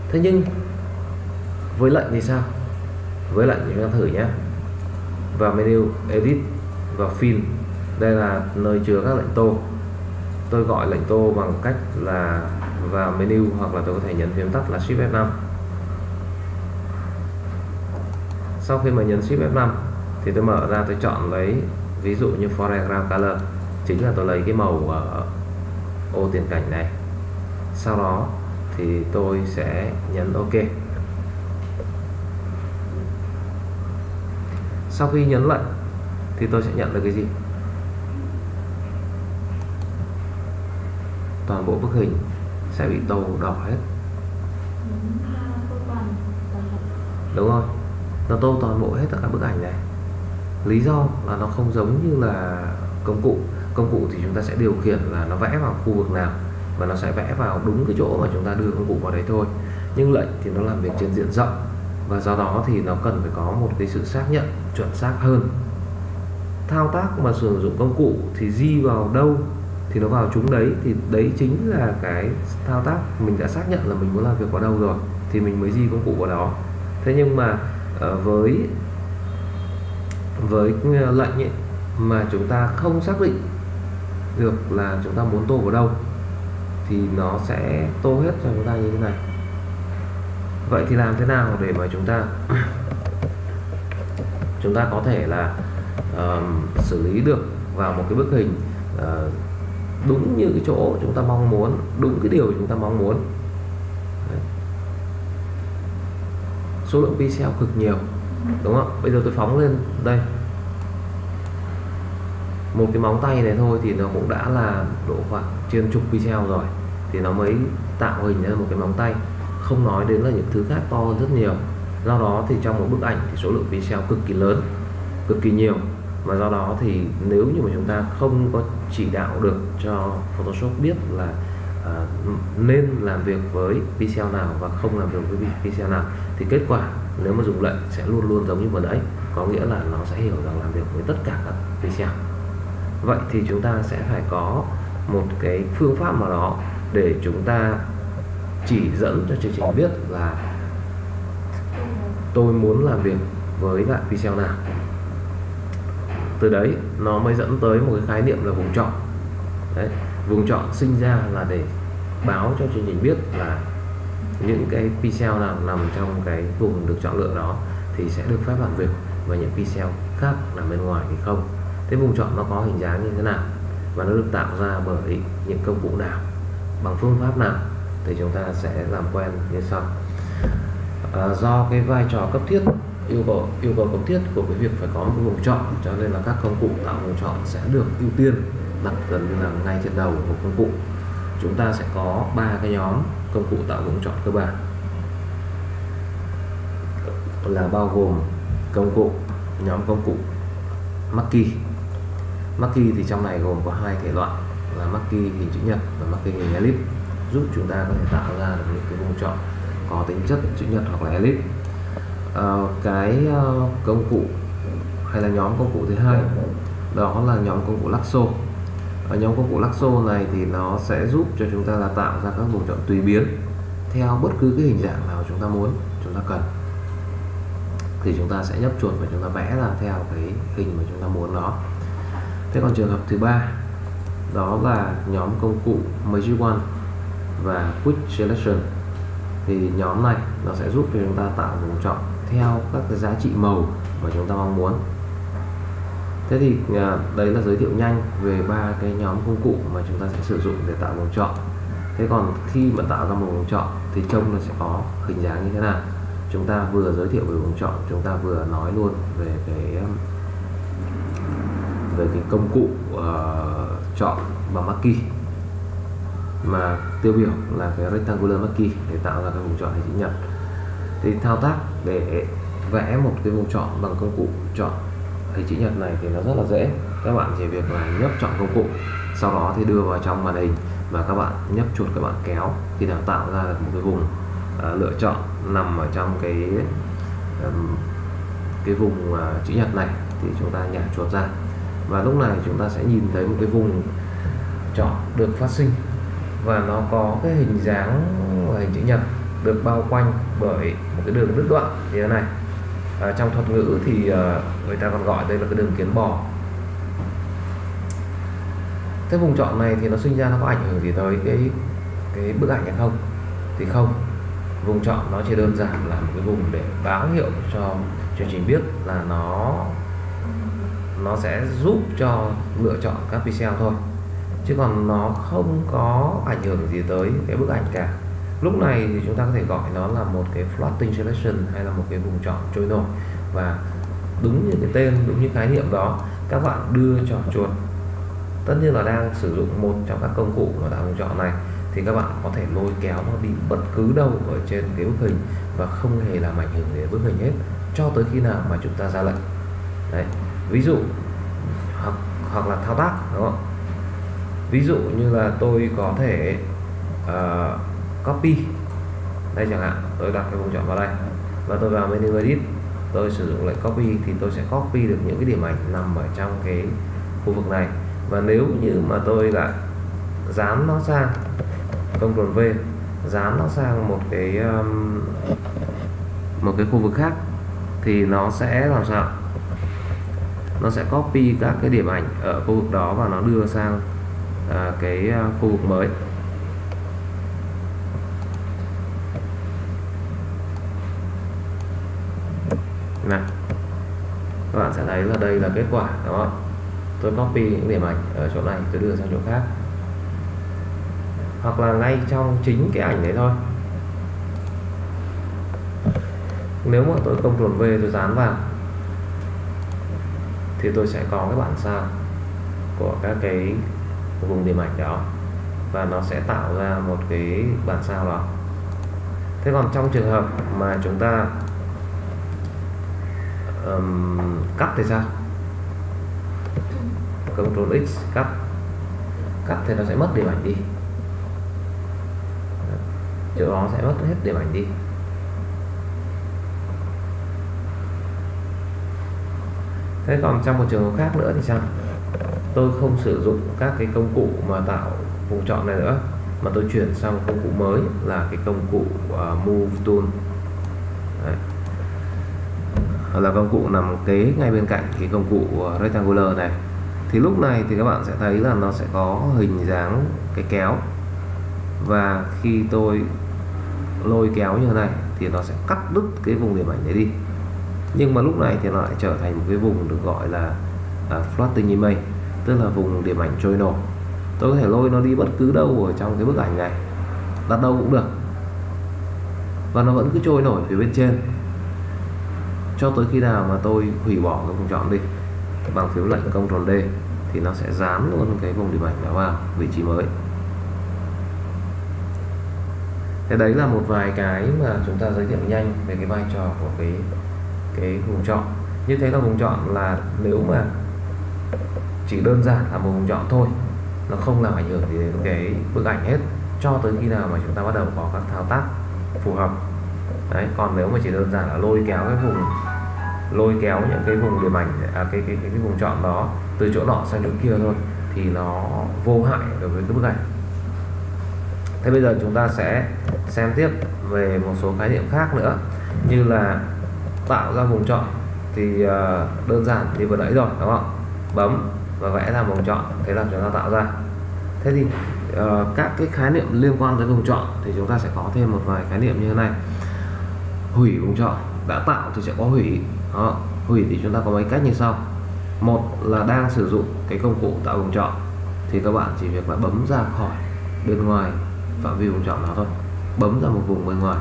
Thế nhưng với lệnh thì sao? Với lệnh chúng ta thử nhé. Vào menu Edit, vào Fill. Đây là nơi chứa các lệnh tô. Tôi gọi lệnh tô bằng cách là vào menu, hoặc là tôi có thể nhấn phím tắt là Shift F năm. Sau khi mà nhấn Shift F năm thì tôi mở ra, tôi chọn lấy ví dụ như foreground color, chính là tôi lấy cái màu ở ô tiền cảnh này. Sau đó thì tôi sẽ nhấn OK. Sau khi nhấn lệnh thì tôi sẽ nhận được cái gì? Toàn bộ bức hình sẽ bị tô đỏ hết. Đúng không? Nó tô toàn bộ hết tất cả bức ảnh này. Lý do là nó không giống như là công cụ. Công cụ thì chúng ta sẽ điều khiển là nó vẽ vào khu vực nào, và nó sẽ vẽ vào đúng cái chỗ mà chúng ta đưa công cụ vào đấy thôi. Nhưng lệnh thì nó làm việc trên diện rộng, và do đó thì nó cần phải có một cái sự xác nhận chuẩn xác hơn. Thao tác mà sử dụng công cụ thì di vào đâu thì nó vào chúng đấy, thì đấy chính là cái thao tác mình đã xác nhận là mình muốn làm việc vào đâu rồi thì mình mới di công cụ vào đó. Thế nhưng mà với với lệnh ấy, mà chúng ta không xác định được là chúng ta muốn tô vào đâu thì nó sẽ tô hết cho chúng ta như thế này. Vậy thì làm thế nào để mà chúng ta chúng ta có thể là uh, xử lý được vào một cái bức hình uh, đúng như cái chỗ chúng ta mong muốn, đúng cái điều chúng ta mong muốn. Đấy. Số lượng pixel cực nhiều, đúng không? Bây giờ tôi phóng lên đây. một cái móng tay này thôi thì nó cũng đã là độ khoảng trên chục pixel rồi, thì nó mới tạo hình ra một cái móng tay, không nói đến là những thứ khác to hơn rất nhiều. Do đó thì trong một bức ảnh thì số lượng pixel cực kỳ lớn, cực kỳ nhiều, mà do đó thì nếu như mà chúng ta không có chỉ đạo được cho Photoshop biết là à, nên làm việc với pixel nào và không làm việc với pixel nào, thì kết quả nếu mà dùng lệnh sẽ luôn luôn giống như vừa nãy, có nghĩa là nó sẽ hiểu rằng làm việc với tất cả các pixel. Vậy thì chúng ta sẽ phải có một cái phương pháp nào đó để chúng ta chỉ dẫn cho chương trình biết là tôi muốn làm việc với lại pixel nào. Từ đấy nó mới dẫn tới một cái khái niệm là vùng chọn. Đấy, vùng chọn sinh ra là để báo cho chương trình biết là những cái pixel nào nằm trong cái vùng được chọn lựa đó thì sẽ được phép làm việc, và những pixel khác nằm bên ngoài thì không. Thế vùng chọn nó có hình dáng như thế nào và nó được tạo ra bởi những công cụ nào, bằng phương pháp nào, thì chúng ta sẽ làm quen như sau. À, do cái vai trò cấp thiết, yêu cầu yêu cầu cấp thiết của cái việc phải có một vùng chọn, cho nên là các công cụ tạo vùng chọn sẽ được ưu tiên đặt gần như là ngay trên đầu của công cụ. Chúng ta sẽ có ba cái nhóm công cụ tạo vùng chọn cơ bản, là bao gồm công cụ nhóm công cụ Marquee. Marquee thì trong này gồm có hai thể loại là Marquee hình chữ nhật và Marquee hình elip, giúp chúng ta có thể tạo ra được những cái vùng chọn có tính chất chữ nhật hoặc là elip. À, cái uh, công cụ hay là nhóm công cụ thứ hai đó là nhóm công cụ lasso. Ở nhóm công cụ lasso này thì nó sẽ giúp cho chúng ta là tạo ra các vùng chọn tùy biến theo bất cứ cái hình dạng nào chúng ta muốn, chúng ta cần, thì chúng ta sẽ nhấp chuột và chúng ta vẽ ra theo cái hình mà chúng ta muốn đó. Thế còn trường hợp thứ ba đó là nhóm công cụ Magic One và Quick Selection. Thì nhóm này nó sẽ giúp cho chúng ta tạo vùng chọn theo các cái giá trị màu mà chúng ta mong muốn. Thế thì đấy là giới thiệu nhanh về ba cái nhóm công cụ mà chúng ta sẽ sử dụng để tạo vùng chọn. Thế còn khi mà tạo ra một vùng chọn thì trông nó sẽ có hình dáng như thế nào? Chúng ta vừa giới thiệu về vùng chọn, chúng ta vừa nói luôn về cái về cái công cụ uh, chọn và Marquee, mà tiêu biểu là cái rectangular Marquee để tạo ra cái vùng chọn hình chữ nhật. Thì thao tác để vẽ một cái vùng chọn bằng công cụ chọn hình chữ nhật này thì nó rất là dễ. Các bạn chỉ việc là nhấp chọn công cụ, sau đó thì đưa vào trong màn hình và các bạn nhấp chuột, các bạn kéo, thì nào tạo ra được một cái vùng uh, lựa chọn nằm ở trong cái um, cái vùng uh, chữ nhật này, thì chúng ta nhả chuột ra và lúc này chúng ta sẽ nhìn thấy một cái vùng chọn được phát sinh, và nó có cái hình dáng hình chữ nhật được bao quanh bởi một cái đường đứt đoạn như thế này. À, trong thuật ngữ thì uh, người ta còn gọi đây là cái đường kiến bò. Cái vùng chọn này thì nó sinh ra nó có ảnh hưởng gì tới cái cái bức ảnh hay không? Thì không, vùng chọn nó chỉ đơn giản là một cái vùng để báo hiệu cho chương trình biết là nó nó sẽ giúp cho lựa chọn các pixel thôi, chứ còn nó không có ảnh hưởng gì tới cái bức ảnh cả. Lúc này thì chúng ta có thể gọi nó là một cái floating selection, hay là một cái vùng chọn trôi nổi, và đúng như cái tên, đúng như khái niệm đó, các bạn đưa chọn chuột. Tất nhiên là đang sử dụng một trong các công cụ mà tạo vùng chọn này thì các bạn có thể lôi kéo nó đi bất cứ đâu ở trên cái bức hình và không hề làm ảnh hưởng đến bức hình hết, cho tới khi nào mà chúng ta ra lệnh. Đấy, ví dụ hoặc, hoặc là thao tác, đúng không? Ví dụ như là tôi có thể uh, copy đây chẳng hạn, tôi đặt cái vùng chọn vào đây và tôi vào menu edit, tôi sử dụng lệnh copy thì tôi sẽ copy được những cái điểm ảnh nằm ở trong cái khu vực này. Và nếu như mà tôi lại dán nó sang Ctrl V, dán nó sang một cái um, một cái khu vực khác, thì nó sẽ làm sao? Nó sẽ copy các cái điểm ảnh ở khu vực đó và nó đưa sang À, cái uh, khu vực mới. Này, các bạn sẽ thấy là đây là kết quả, đúng không? Tôi copy những điểm ảnh ở chỗ này, tôi đưa sang chỗ khác, hoặc là ngay trong chính cái ảnh đấy thôi. Nếu mà tôi Ctrl V tôi dán vào thì tôi sẽ có cái bản sao của các cái vùng điểm ảnh đó, và nó sẽ tạo ra một cái bản sao đó. Thế còn trong trường hợp mà chúng ta um, cắt thì sao? Ctrl X cắt, cắt thì nó sẽ mất điểm ảnh đi, chỗ đó sẽ mất hết điểm ảnh đi. Thế còn trong một trường hợp khác nữa thì sao? Tôi không sử dụng các cái công cụ mà tạo vùng chọn này nữa, mà tôi chuyển sang công cụ mới là cái công cụ uh, Move Tool. Đấy. Là công cụ nằm kế ngay bên cạnh cái công cụ uh, Rectangular này. Thì lúc này thì các bạn sẽ thấy là nó sẽ có hình dáng cái kéo, và khi tôi lôi kéo như thế này thì nó sẽ cắt đứt cái vùng điểm ảnh đấy đi. Nhưng mà lúc này thì nó lại trở thành một cái vùng được gọi là uh, floating image, tức là vùng điểm ảnh trôi nổi. Tôi có thể lôi nó đi bất cứ đâu ở trong cái bức ảnh này, đặt đâu cũng được, và nó vẫn cứ trôi nổi phía bên trên cho tới khi nào mà tôi hủy bỏ cái vùng chọn đi bằng phiếu lệnh Ctrl D, thì nó sẽ dán luôn cái vùng điểm ảnh đó vào vị trí mới. Thế đấy là một vài cái mà chúng ta giới thiệu nhanh về cái vai trò của cái cái vùng chọn. Như thế là vùng chọn là nếu mà chỉ đơn giản là một vùng chọn thôi, nó không làm ảnh hưởng gì đến cái bức ảnh hết, cho tới khi nào mà chúng ta bắt đầu có các thao tác phù hợp. Đấy, còn nếu mà chỉ đơn giản là lôi kéo cái vùng lôi kéo những cái vùng điểm ảnh à, cái, cái cái cái vùng chọn đó từ chỗ nọ sang chỗ kia thôi, thì nó vô hại đối với cái bức ảnh. Thế bây giờ chúng ta sẽ xem tiếp về một số khái niệm khác nữa, như là tạo ra vùng chọn thì đơn giản như vừa nãy rồi, đúng không? Bấm và vẽ ra vùng chọn, thế là chúng ta tạo ra. Thế thì uh, các cái khái niệm liên quan tới vùng chọn thì chúng ta sẽ có thêm một vài khái niệm như thế này. Hủy vùng chọn, đã tạo thì sẽ có hủy. Đó, hủy thì chúng ta có mấy cách như sau. Một là đang sử dụng cái công cụ tạo vùng chọn thì các bạn chỉ việc là bấm ra khỏi bên ngoài phạm vi vùng chọn đó thôi, bấm ra một vùng bên ngoài,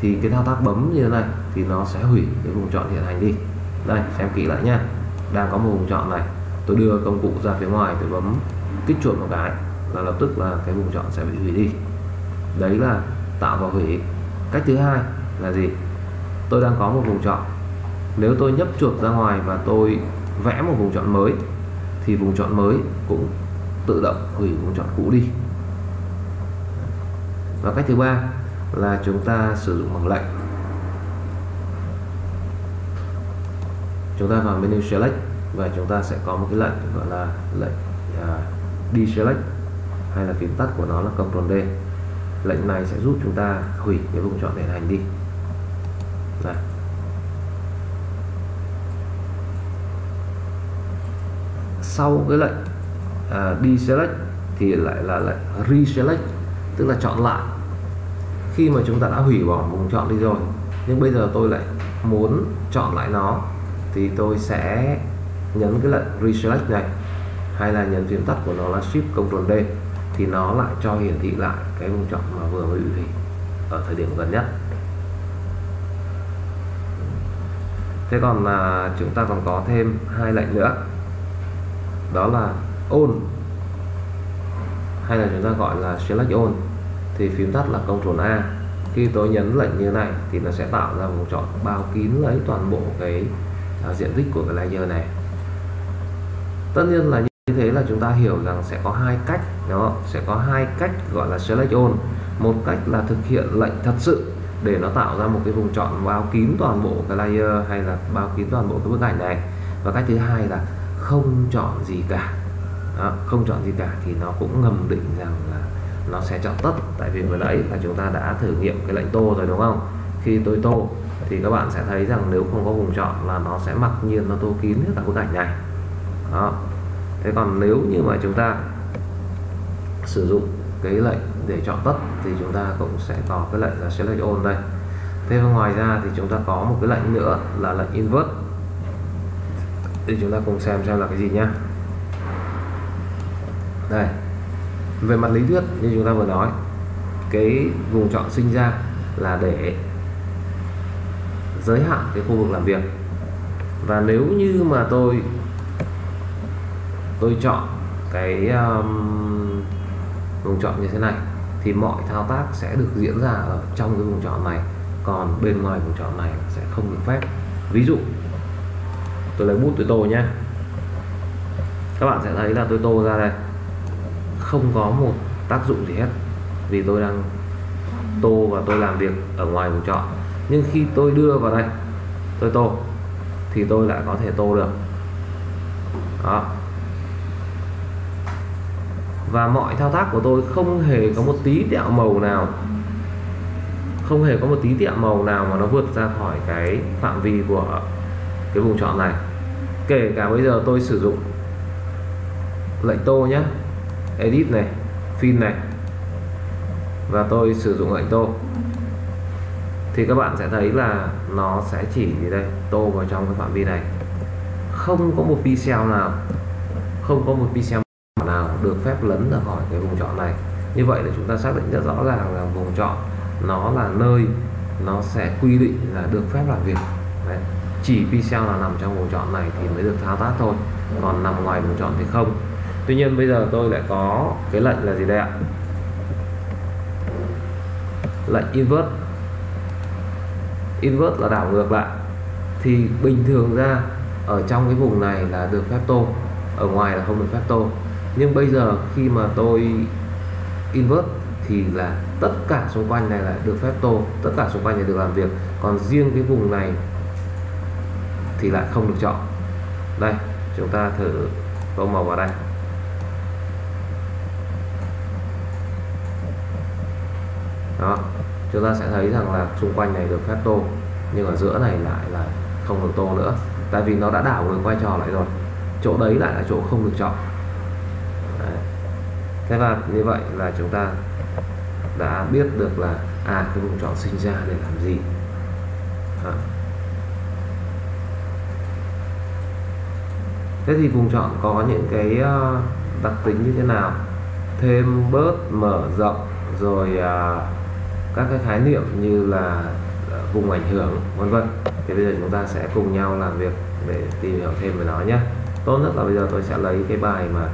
thì cái thao tác bấm như thế này thì nó sẽ hủy cái vùng chọn hiện hành đi. Đây, xem kỹ lại nhá. Đang có một vùng chọn này, tôi đưa công cụ ra phía ngoài, tôi bấm kích chuột một cái là lập tức là cái vùng chọn sẽ bị hủy đi. Đấy là tạo và hủy. Cách thứ hai là gì? Tôi đang có một vùng chọn, nếu tôi nhấp chuột ra ngoài và tôi vẽ một vùng chọn mới thì vùng chọn mới cũng tự động hủy vùng chọn cũ đi. Và cách thứ ba là chúng ta sử dụng bằng lệnh. Chúng ta vào menu Select và chúng ta sẽ có một cái lệnh gọi là lệnh uh, deselect, hay là phím tắt của nó là Ctrl D. Lệnh này sẽ giúp chúng ta hủy cái vùng chọn hiện hành đi. Đây. Sau cái lệnh uh, deselect thì lại là lệnh reselect, tức là chọn lại. Khi mà chúng ta đã hủy bỏ vùng chọn đi rồi, nhưng bây giờ tôi lại muốn chọn lại nó, thì tôi sẽ nhấn cái lệnh Reselect này, hay là nhấn phím tắt của nó là Shift Ctrl D, thì nó lại cho hiển thị lại cái vùng chọn mà vừa mới bị hủy ở thời điểm gần nhất. Thế còn là chúng ta còn có thêm hai lệnh nữa, đó là On, hay là chúng ta gọi là Select On, thì phím tắt là Ctrl A. Khi tôi nhấn lệnh như thế này thì nó sẽ tạo ra vùng chọn bao kín lấy toàn bộ cái uh, diện tích của cái layer này. Tất nhiên là như thế là chúng ta hiểu rằng sẽ có hai cách, đúng không? Sẽ có hai cách gọi là Select All. Một cách là thực hiện lệnh thật sự để nó tạo ra một cái vùng chọn bao kín toàn bộ cái layer, hay là bao kín toàn bộ cái bức ảnh này. Và cách thứ hai là không chọn gì cả. Đó, không chọn gì cả thì nó cũng ngầm định rằng là nó sẽ chọn tất, tại vì vừa nãy là chúng ta đã thử nghiệm cái lệnh tô rồi, đúng không? Khi tôi tô thì các bạn sẽ thấy rằng nếu không có vùng chọn là nó sẽ mặc nhiên nó tô kín hết cả bức ảnh này. Đó. Thế còn nếu như mà chúng ta sử dụng cái lệnh để chọn tất thì chúng ta cũng sẽ có cái lệnh là Select All đây. Thế ngoài ra thì chúng ta có một cái lệnh nữa là lệnh Invert, thì chúng ta cùng xem xem là cái gì nhá. Đây, về mặt lý thuyết như chúng ta vừa nói, cái vùng chọn sinh ra là để giới hạn cái khu vực làm việc, và nếu như mà tôi tôi chọn cái um, vùng chọn như thế này thì mọi thao tác sẽ được diễn ra ở trong cái vùng chọn này, còn bên ngoài vùng chọn này sẽ không được phép. Ví dụ tôi lấy bút tôi tô nhé, các bạn sẽ thấy là tôi tô ra đây không có một tác dụng gì hết vì tôi đang tô và tôi làm việc ở ngoài vùng chọn. Nhưng khi tôi đưa vào đây tôi tô thì tôi lại có thể tô được đó. Và mọi thao tác của tôi không hề có một tí tẹo màu nào, không hề có một tí tẹo màu nào mà nó vượt ra khỏi cái phạm vi của cái vùng chọn này. Kể cả bây giờ tôi sử dụng lệnh tô nhé, edit này, fill này, và tôi sử dụng lệnh tô thì các bạn sẽ thấy là nó sẽ chỉ như đây, tô vào trong cái phạm vi này, không có một pixel nào, không có một pixel nào được phép lấn ra khỏi cái vùng chọn này. Như vậy là chúng ta xác định rất rõ ràng là vùng chọn nó là nơi nó sẽ quy định là được phép làm việc. Đấy, chỉ pixel là nằm trong vùng chọn này thì mới được thao tác thôi, còn nằm ngoài vùng chọn thì không. Tuy nhiên bây giờ tôi lại có cái lệnh là gì đây ạ? Lệnh invert. Invert là đảo ngược lại. Thì bình thường ra ở trong cái vùng này là được phép tô, ở ngoài là không được phép tô. Nhưng bây giờ khi mà tôi invert thì là tất cả xung quanh này là được phép tô, tất cả xung quanh này được làm việc, còn riêng cái vùng này thì lại không được chọn. Đây, chúng ta thử tô màu vào đây. Đó, chúng ta sẽ thấy rằng là xung quanh này được phép tô nhưng ở giữa này lại là không được tô nữa, tại vì nó đã đảo ngược vai trò lại rồi, chỗ đấy lại là chỗ không được chọn. Đấy. Thế và như vậy là chúng ta đã biết được là à cái vùng chọn sinh ra để làm gì. Đó. Thế thì vùng chọn có những cái đặc tính như thế nào, thêm bớt, mở rộng, rồi à, các cái khái niệm như là vùng ảnh hưởng vân vân. Thì bây giờ chúng ta sẽ cùng nhau làm việc để tìm hiểu thêm về nó nhé. Tốt nhất là bây giờ tôi sẽ lấy cái bài mà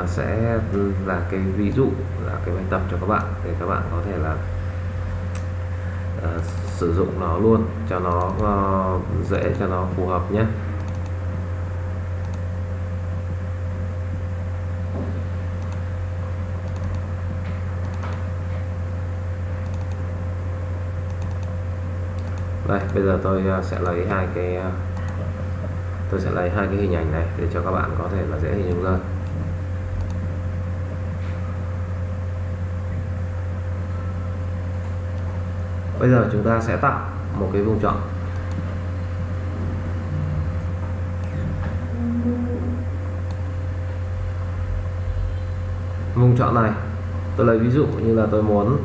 à, sẽ là cái ví dụ, là cái bài tập cho các bạn để các bạn có thể là à, sử dụng nó luôn cho nó uh, dễ, cho nó phù hợp nhé. Đây, bây giờ tôi sẽ lấy hai cái tôi sẽ lấy hai cái hình ảnh này để cho các bạn có thể là dễ hình dung hơn. Bây giờ chúng ta sẽ tạo một cái vùng chọn. Vùng chọn này, tôi lấy ví dụ như là tôi muốn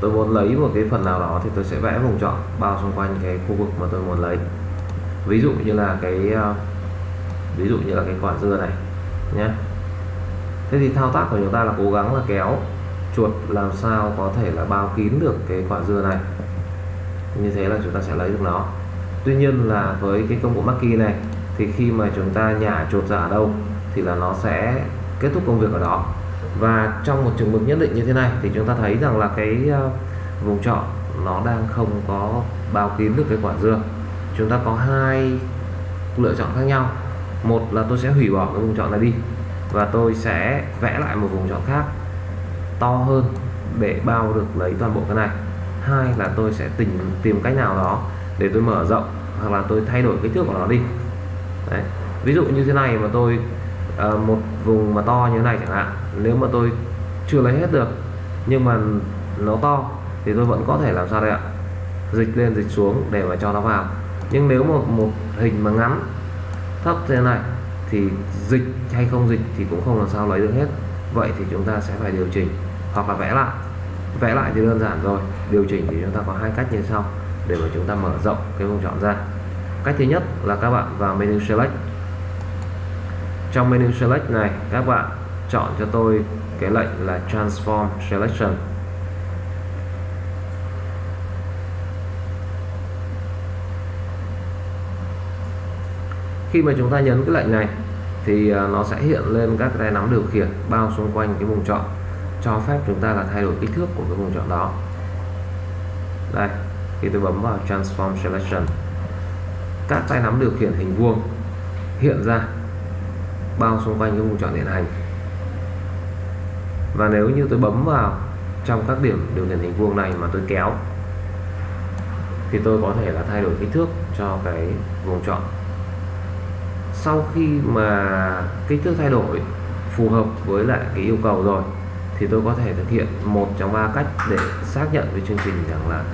tôi muốn lấy một cái phần nào đó thì tôi sẽ vẽ vùng chọn bao xung quanh cái khu vực mà tôi muốn lấy. Ví dụ như là cái ví dụ như là cái quả dưa này nhé. Thế thì thao tác của chúng ta là cố gắng là kéo chuột làm sao có thể là bao kín được cái quả dưa này, như thế là chúng ta sẽ lấy được nó. Tuy nhiên là với cái công cụ Marquee này thì khi mà chúng ta nhả chuột ra ở đâu thì là nó sẽ kết thúc công việc ở đó. Và trong một trường mực nhất định như thế này thì chúng ta thấy rằng là cái vùng chọn nó đang không có bao kín được cái quả dưa. Chúng ta có hai lựa chọn khác nhau. Một là tôi sẽ hủy bỏ cái vùng chọn này đi và tôi sẽ vẽ lại một vùng chọn khác to hơn để bao được lấy toàn bộ cái này. Hai là tôi sẽ tìm, tìm cách nào đó để tôi mở rộng hoặc là tôi thay đổi kích thước của nó đi. Đấy. Ví dụ như thế này mà tôi à, một vùng mà to như thế này chẳng hạn, nếu mà tôi chưa lấy hết được nhưng mà nó to thì tôi vẫn có thể làm sao đây ạ, dịch lên dịch xuống để mà cho nó vào. Nhưng nếu một một hình mà ngắn thấp thế này thì dịch hay không dịch thì cũng không làm sao lấy được hết. Vậy thì chúng ta sẽ phải điều chỉnh hoặc là vẽ lại. Vẽ lại thì đơn giản rồi, điều chỉnh thì chúng ta có hai cách như sau để mà chúng ta mở rộng cái vùng chọn ra. Cách thứ nhất là các bạn vào menu select. Trong menu select này các bạn chọn cho tôi cái lệnh là transform selection. Khi mà chúng ta nhấn cái lệnh này thì nó sẽ hiện lên các tay nắm điều khiển bao xung quanh cái vùng chọn, cho phép chúng ta là thay đổi kích thước của cái vùng chọn đó. Đây, khi tôi bấm vào Transform Selection, các tay nắm điều khiển hình vuông hiện ra bao xung quanh cái vùng chọn hiện hành. Và nếu như tôi bấm vào trong các điểm điều khiển hình vuông này mà tôi kéo thì tôi có thể là thay đổi kích thước cho cái vùng chọn. Sau khi mà kích thước thay đổi phù hợp với lại cái yêu cầu rồi thì tôi có thể thực hiện một trong ba cách để xác nhận với chương trình rằng là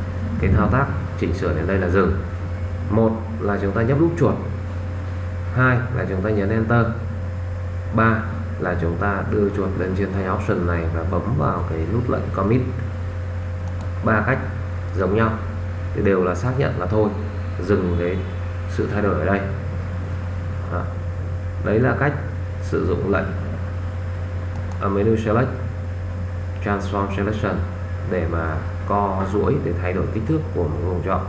cái thao tác chỉnh sửa đến đây là dừng. Một là chúng ta nhấp nút chuột, hai là chúng ta nhấn Enter, ba là chúng ta đưa chuột lên trên thanh option này và bấm vào cái nút lệnh commit. Ba cách giống nhau thì đều là xác nhận là thôi, dừng cái sự thay đổi ở đây. À, đấy là cách sử dụng lệnh ở menu Select, Transform Selection để mà co duỗi để thay đổi kích thước của một vùng chọn.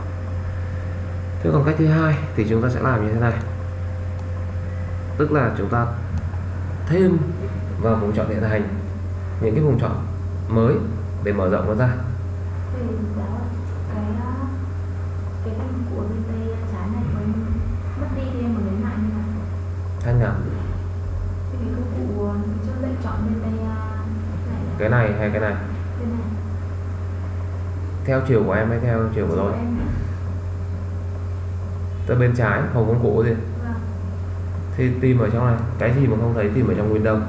Thế còn cách thứ hai thì chúng ta sẽ làm như thế này, tức là chúng ta thêm vào vùng chọn hiện hành những cái vùng chọn mới để mở rộng nó ra. Thanh nào? Cái này hay cái này? Theo chiều của em hay theo chiều của tôi? Từ bên trái hầu công cụ gì? Thì tìm ở trong này, cái gì mà không thấy tìm ở trong Windows.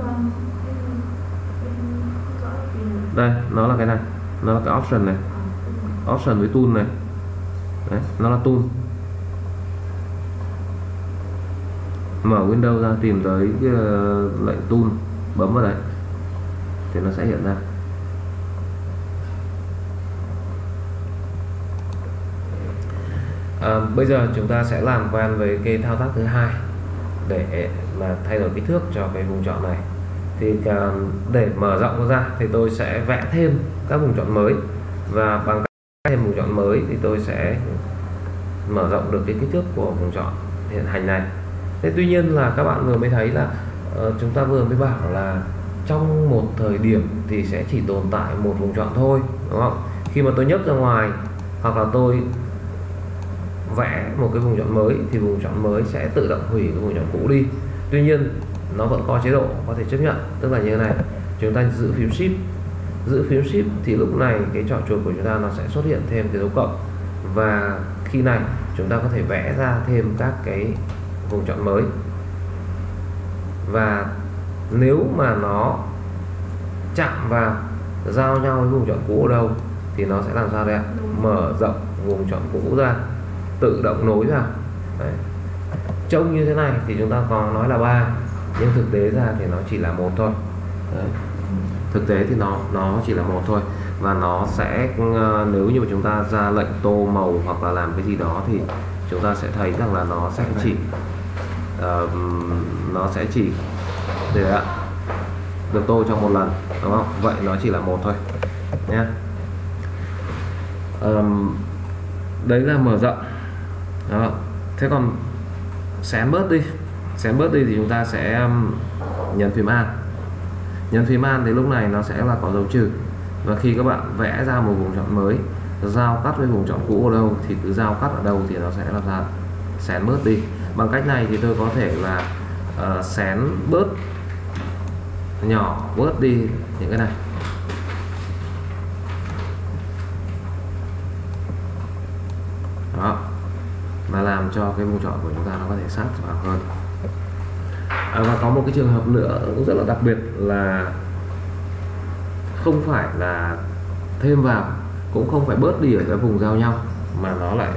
Đây, nó là cái này, nó là cái option này, option với tool này. Đấy, nó là tool. Mở Windows ra, tìm tới cái lệnh tool, bấm vào đấy thì nó sẽ hiện ra. À, bây giờ chúng ta sẽ làm quen với cái thao tác thứ hai để mà thay đổi kích thước cho cái vùng chọn này. Thì để mở rộng nó ra thì tôi sẽ vẽ thêm các vùng chọn mới, và bằng cách vẽ thêm vùng chọn mới thì tôi sẽ mở rộng được cái kích thước của vùng chọn hiện hành này. Thế tuy nhiên là các bạn vừa mới thấy là uh, chúng ta vừa mới bảo là trong một thời điểm thì sẽ chỉ tồn tại một vùng chọn thôi, đúng không? Khi mà tôi nhấp ra ngoài hoặc là tôi vẽ một cái vùng chọn mới thì vùng chọn mới sẽ tự động hủy cái vùng chọn cũ đi. Tuy nhiên nó vẫn có chế độ có thể chấp nhận, tức là như thế này, chúng ta giữ phím Shift, giữ phím Shift thì lúc này cái trỏ chuột của chúng ta nó sẽ xuất hiện thêm cái dấu cộng, và khi này chúng ta có thể vẽ ra thêm các cái vùng chọn mới. Và nếu mà nó chạm vào giao nhau với vùng chọn cũ ở đâu thì nó sẽ làm sao đây ạ? Mở rộng vùng chọn cũ ra, tự động nối ra. Đấy. Trông như thế này thì chúng ta còn nói là ba, nhưng thực tế ra thì nó chỉ là một thôi. Đấy. Thực tế thì nó nó chỉ là một thôi, và nó sẽ nếu như mà chúng ta ra lệnh tô màu hoặc là làm cái gì đó thì chúng ta sẽ thấy rằng là nó sẽ chỉ uh, nó sẽ chỉ để được tô trong một lần, đúng không? Vậy nó chỉ là một thôi nhé. Um, đấy là mở rộng đó. Thế còn xén bớt đi, xén bớt đi thì chúng ta sẽ um, nhấn phím An, nhấn phím An thì lúc này nó sẽ là có dấu trừ, và khi các bạn vẽ ra một vùng chọn mới giao cắt với vùng chọn cũ ở đâu thì cứ giao cắt ở đâu thì nó sẽ làm ra xén bớt đi. Bằng cách này thì tôi có thể là uh, xén bớt, nhỏ bớt đi những cái này. Đó, mà làm cho cái vùng chọn của chúng ta nó có thể sát vào hơn. À, và có một cái trường hợp nữa cũng rất là đặc biệt là không phải là thêm vào cũng không phải bớt đi ở cái vùng giao nhau, mà nó lại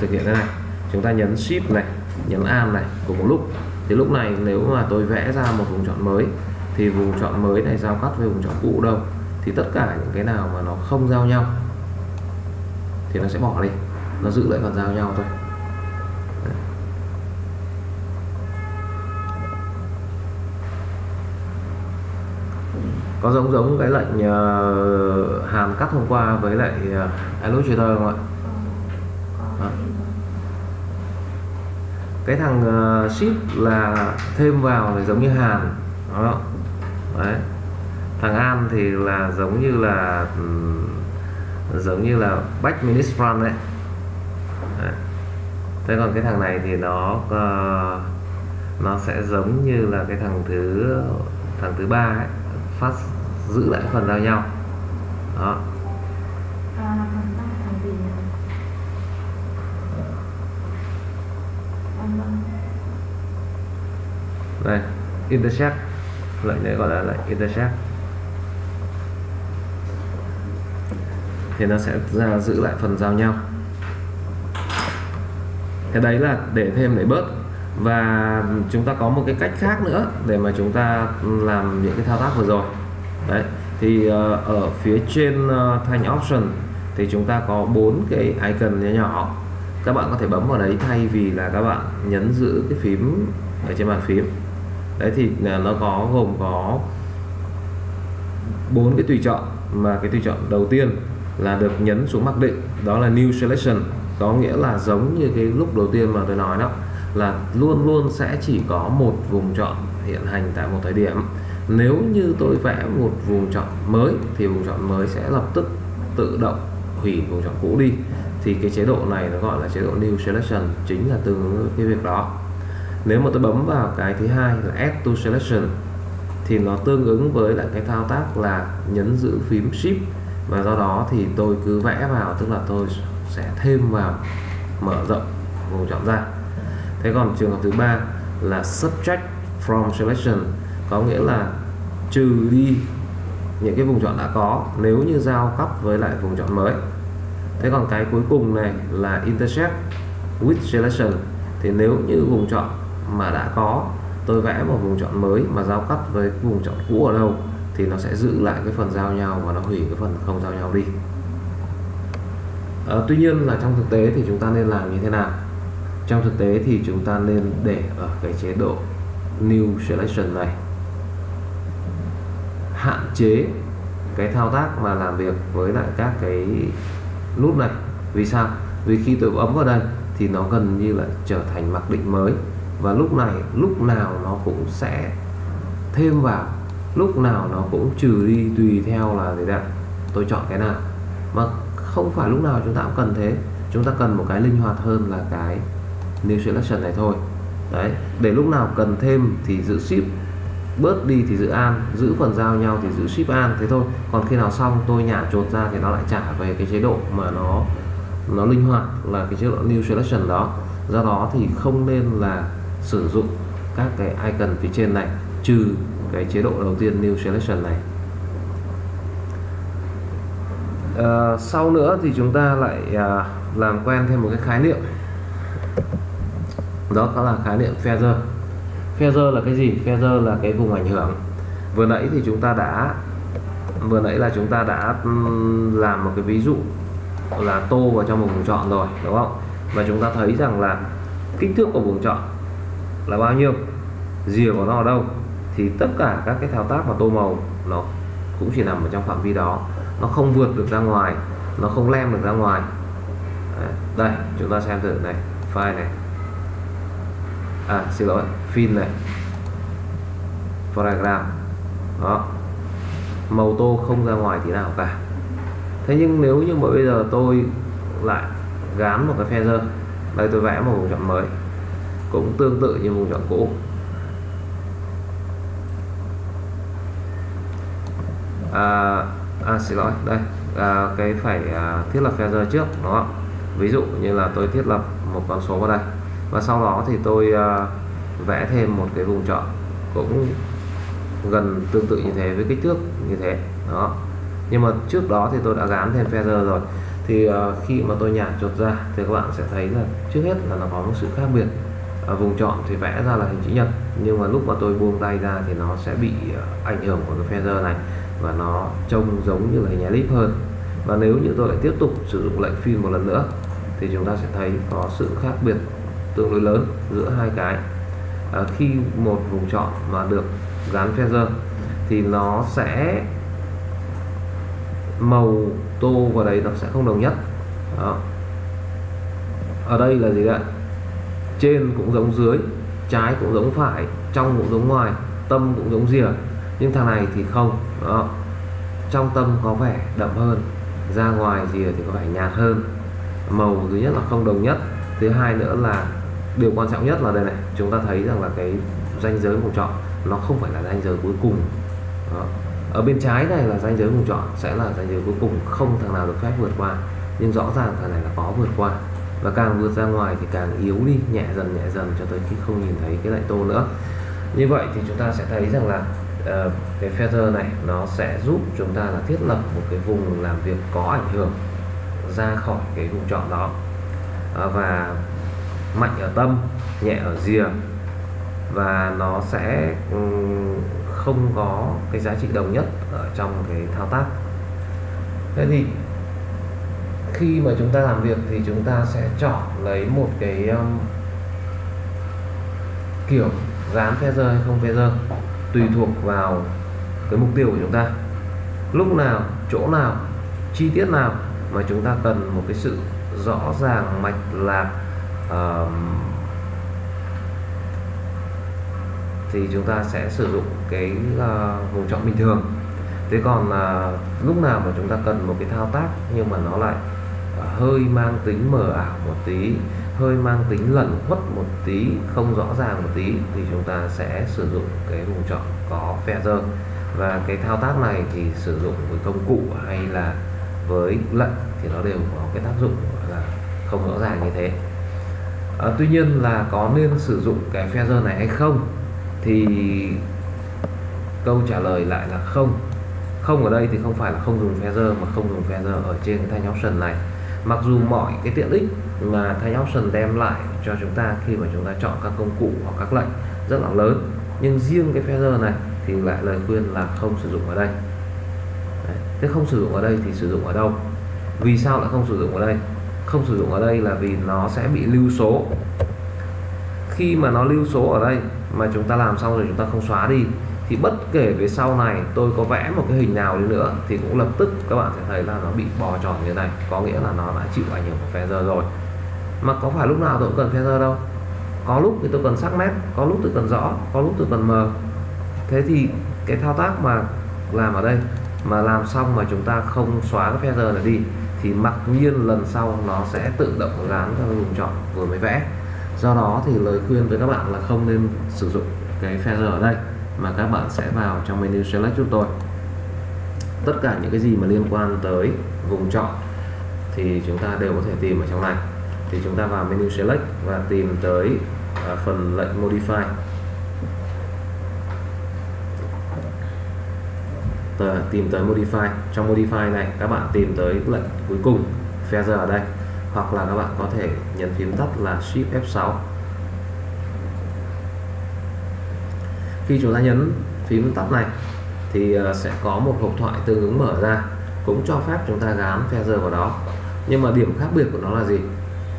thực hiện thế này. Chúng ta nhấn Shift này, nhấn An này cùng một lúc, thì lúc này nếu mà tôi vẽ ra một vùng chọn mới thì vùng chọn mới này giao cắt với vùng chọn cũ đâu, thì tất cả những cái nào mà nó không giao nhau thì nó sẽ bỏ đi, nó giữ lại phần giao nhau thôi. Đấy. Có giống giống cái lệnh uh, hàn cắt hôm qua với lại uh, Illustrator không ạ? À. Cái thằng uh, ship là thêm vào thì giống như Hàn đó. Đấy. Thằng An thì là giống như là um, giống như là Bách Minutes Front đấy. Đấy. Thế còn cái thằng này thì nó uh, nó sẽ giống như là cái thằng thứ thằng thứ ba ấy, phát giữ lại phần giao nhau đó. Đây, intersect, lệnh này gọi là lệnh intersect thì nó sẽ ra giữ lại phần giao nhau. Cái đấy là để thêm để bớt. Và chúng ta có một cái cách khác nữa để mà chúng ta làm những cái thao tác vừa rồi. Đấy, thì ở phía trên thanh option thì chúng ta có bốn cái icon nhỏ nhỏ. Các bạn có thể bấm vào đấy thay vì là các bạn nhấn giữ cái phím ở trên bàn phím. Đấy thì nó có gồm có bốn cái tùy chọn, mà cái tùy chọn đầu tiên là được nhấn xuống mặc định, đó là new selection, có nghĩa là giống như cái lúc đầu tiên mà tôi nói đó, là luôn luôn sẽ chỉ có một vùng chọn hiện hành tại một thời điểm. Nếu như tôi vẽ một vùng chọn mới thì vùng chọn mới sẽ lập tức tự động hủy vùng chọn cũ đi. Thì cái chế độ này nó gọi là chế độ new selection, chính là từ cái việc đó. Nếu mà tôi bấm vào cái thứ hai là add to selection thì nó tương ứng với lại cái thao tác là nhấn giữ phím shift, và do đó thì tôi cứ vẽ vào, tức là tôi sẽ thêm vào, mở rộng vùng chọn ra. Thế còn trường hợp thứ ba là subtract from selection, có nghĩa là trừ đi những cái vùng chọn đã có nếu như giao cắt với lại vùng chọn mới. Thế còn cái cuối cùng này là intersect with selection, thì nếu như vùng chọn mà đã có tôi vẽ một vùng chọn mới mà giao cắt với vùng chọn cũ ở đâu thì nó sẽ giữ lại cái phần giao nhau và nó hủy cái phần không giao nhau đi. À, tuy nhiên là trong thực tế thì chúng ta nên làm như thế nào? Trong thực tế thì chúng ta nên để ở cái chế độ new selection này, hạn chế cái thao tác mà làm việc với lại các cái nút này. Vì sao? Vì khi tôi ấm vào đây thì nó gần như là trở thành mặc định mới, và lúc này lúc nào nó cũng sẽ thêm vào, lúc nào nó cũng trừ đi tùy theo là thế nào tôi chọn cái nào. Mà không phải lúc nào chúng ta cũng cần thế, chúng ta cần một cái linh hoạt hơn là cái new selection này thôi. Đấy, để lúc nào cần thêm thì giữ ship, bớt đi thì giữ an, giữ phần giao nhau thì giữ ship an, thế thôi. Còn khi nào xong tôi nhả chột ra thì nó lại trả về cái chế độ mà nó nó linh hoạt, là cái chế độ new selection đó. Do đó thì không nên là sử dụng các cái icon phía trên này, trừ cái chế độ đầu tiên new selection này. À, sau nữa thì chúng ta lại à, làm quen thêm một cái khái niệm, đó là khái niệm feather. Feather là cái gì? Feather là cái vùng ảnh hưởng. Vừa nãy thì chúng ta đã vừa nãy là chúng ta đã làm một cái ví dụ là tô vào trong một vùng chọn rồi, đúng không? Và chúng ta thấy rằng là kích thước của vùng chọn là bao nhiêu, rìa của nó ở đâu, thì tất cả các cái thao tác mà tô màu nó cũng chỉ nằm ở trong phạm vi đó, nó không vượt được ra ngoài, nó không lem được ra ngoài. Đây, chúng ta xem thử này, file này, à xin lỗi, phim này, foreground đó, màu tô không ra ngoài tí nào cả. Thế nhưng nếu như mà bây giờ tôi lại gán một cái feather, đây tôi vẽ một vùng chọn mới cũng tương tự như vùng chọn cũ, à, à xin lỗi, đây à, cái phải à, thiết lập feather trước đó. Ví dụ như là tôi thiết lập một con số vào đây, và sau đó thì tôi à, vẽ thêm một cái vùng chọn cũng gần tương tự như thế, với kích thước như thế đó. Nhưng mà trước đó thì tôi đã gán thêm feather rồi, thì uh, khi mà tôi nhả chuột ra thì các bạn sẽ thấy là trước hết là nó có một sự khác biệt. Ở vùng chọn thì vẽ ra là hình chữ nhật, nhưng mà lúc mà tôi buông tay ra thì nó sẽ bị uh, ảnh hưởng của cái feather này, và nó trông giống như là hình elip hơn. Và nếu như tôi lại tiếp tục sử dụng lệnh phim một lần nữa thì chúng ta sẽ thấy có sự khác biệt tương đối lớn giữa hai cái. Uh, khi một vùng chọn mà được gắn feather thì nó sẽ màu tô vào đấy nó sẽ không đồng nhất đó. Ở đây là gì ạ? trên cũng giống dưới, trái cũng giống phải, trong cũng giống ngoài, tâm cũng giống rìa. Nhưng thằng này thì không đó. Trong tâm có vẻ đậm hơn, ra ngoài rìa thì có vẻ nhạt hơn. Màu thứ nhất là không đồng nhất, thứ hai nữa là điều quan trọng nhất là đây này, chúng ta thấy rằng là cái ranh giới vùng chọn nó không phải là ranh giới cuối cùng đó. Ở bên trái này là ranh giới vùng chọn sẽ là ranh giới cuối cùng, không thằng nào được phép vượt qua, nhưng rõ ràng thằng này là có vượt qua, và càng vượt ra ngoài thì càng yếu đi, nhẹ dần nhẹ dần cho tới khi không nhìn thấy cái dãy tô nữa. Như vậy thì chúng ta sẽ thấy rằng là uh, cái feather này nó sẽ giúp chúng ta là thiết lập một cái vùng làm việc có ảnh hưởng ra khỏi cái vùng chọn đó, uh, và mạnh ở tâm, nhẹ ở rìa, và nó sẽ um, không có cái giá trị đồng nhất ở trong cái thao tác. Thế thì khi mà chúng ta làm việc thì chúng ta sẽ chọn lấy một cái um, kiểu dán feather hay không feather tùy thuộc vào cái mục tiêu của chúng ta. Lúc nào, chỗ nào, chi tiết nào mà chúng ta cần một cái sự rõ ràng, mạch lạc uh, thì chúng ta sẽ sử dụng cái uh, vùng chọn bình thường. Thế còn uh, lúc nào mà chúng ta cần một cái thao tác nhưng mà nó lại hơi mang tính mờ ảo một tí, hơi mang tính lẩn khuất một tí, không rõ ràng một tí, thì chúng ta sẽ sử dụng cái vùng chọn có feather. Và cái thao tác này thì sử dụng với công cụ hay là với lệnh thì nó đều có cái tác dụng là không rõ ràng như thế. À, tuy nhiên là có nên sử dụng cái feather này hay không thì câu trả lời lại là không. Không ở đây thì không phải là không dùng feather, mà không dùng feather ở trên cái thanh option này. Mặc dù mọi cái tiện ích mà thanh option đem lại cho chúng ta khi mà chúng ta chọn các công cụ hoặc các lệnh rất là lớn, nhưng riêng cái feather này thì lại lời khuyên là không sử dụng ở đây. Đấy. Thế không sử dụng ở đây thì sử dụng ở đâu? Vì sao lại không sử dụng ở đây? Không sử dụng ở đây là vì nó sẽ bị lưu số. Khi mà nó lưu số ở đây mà chúng ta làm xong rồi chúng ta không xóa đi thì bất kể về sau này tôi có vẽ một cái hình nào đi nữa thì cũng lập tức các bạn sẽ thấy là nó bị bò tròn như thế này, có nghĩa là nó đã chịu ảnh hưởng của feather rồi. Mà có phải lúc nào tôi cũng cần feather đâu, có lúc thì tôi cần sắc nét, có lúc tôi cần rõ, có lúc tôi cần mờ. Thế thì cái thao tác mà làm ở đây mà làm xong mà chúng ta không xóa cái feather này đi thì mặc nhiên lần sau nó sẽ tự động dán cho vùng chọn vừa mới vẽ. Do đó thì lời khuyên với các bạn là không nên sử dụng cái feather ở đây, mà các bạn sẽ vào trong menu select giúp tôi. Tất cả những cái gì mà liên quan tới vùng chọn thì chúng ta đều có thể tìm ở trong này. Thì chúng ta vào menu select và tìm tới phần lệnh modify. Tìm tới modify, trong modify này các bạn tìm tới lệnh cuối cùng feather ở đây, hoặc là các bạn có thể nhấn phím tắt là shift F sáu. Khi chúng ta nhấn phím tắt này thì sẽ có một hộp thoại tương ứng mở ra, cũng cho phép chúng ta gán feather vào đó. Nhưng mà điểm khác biệt của nó là gì?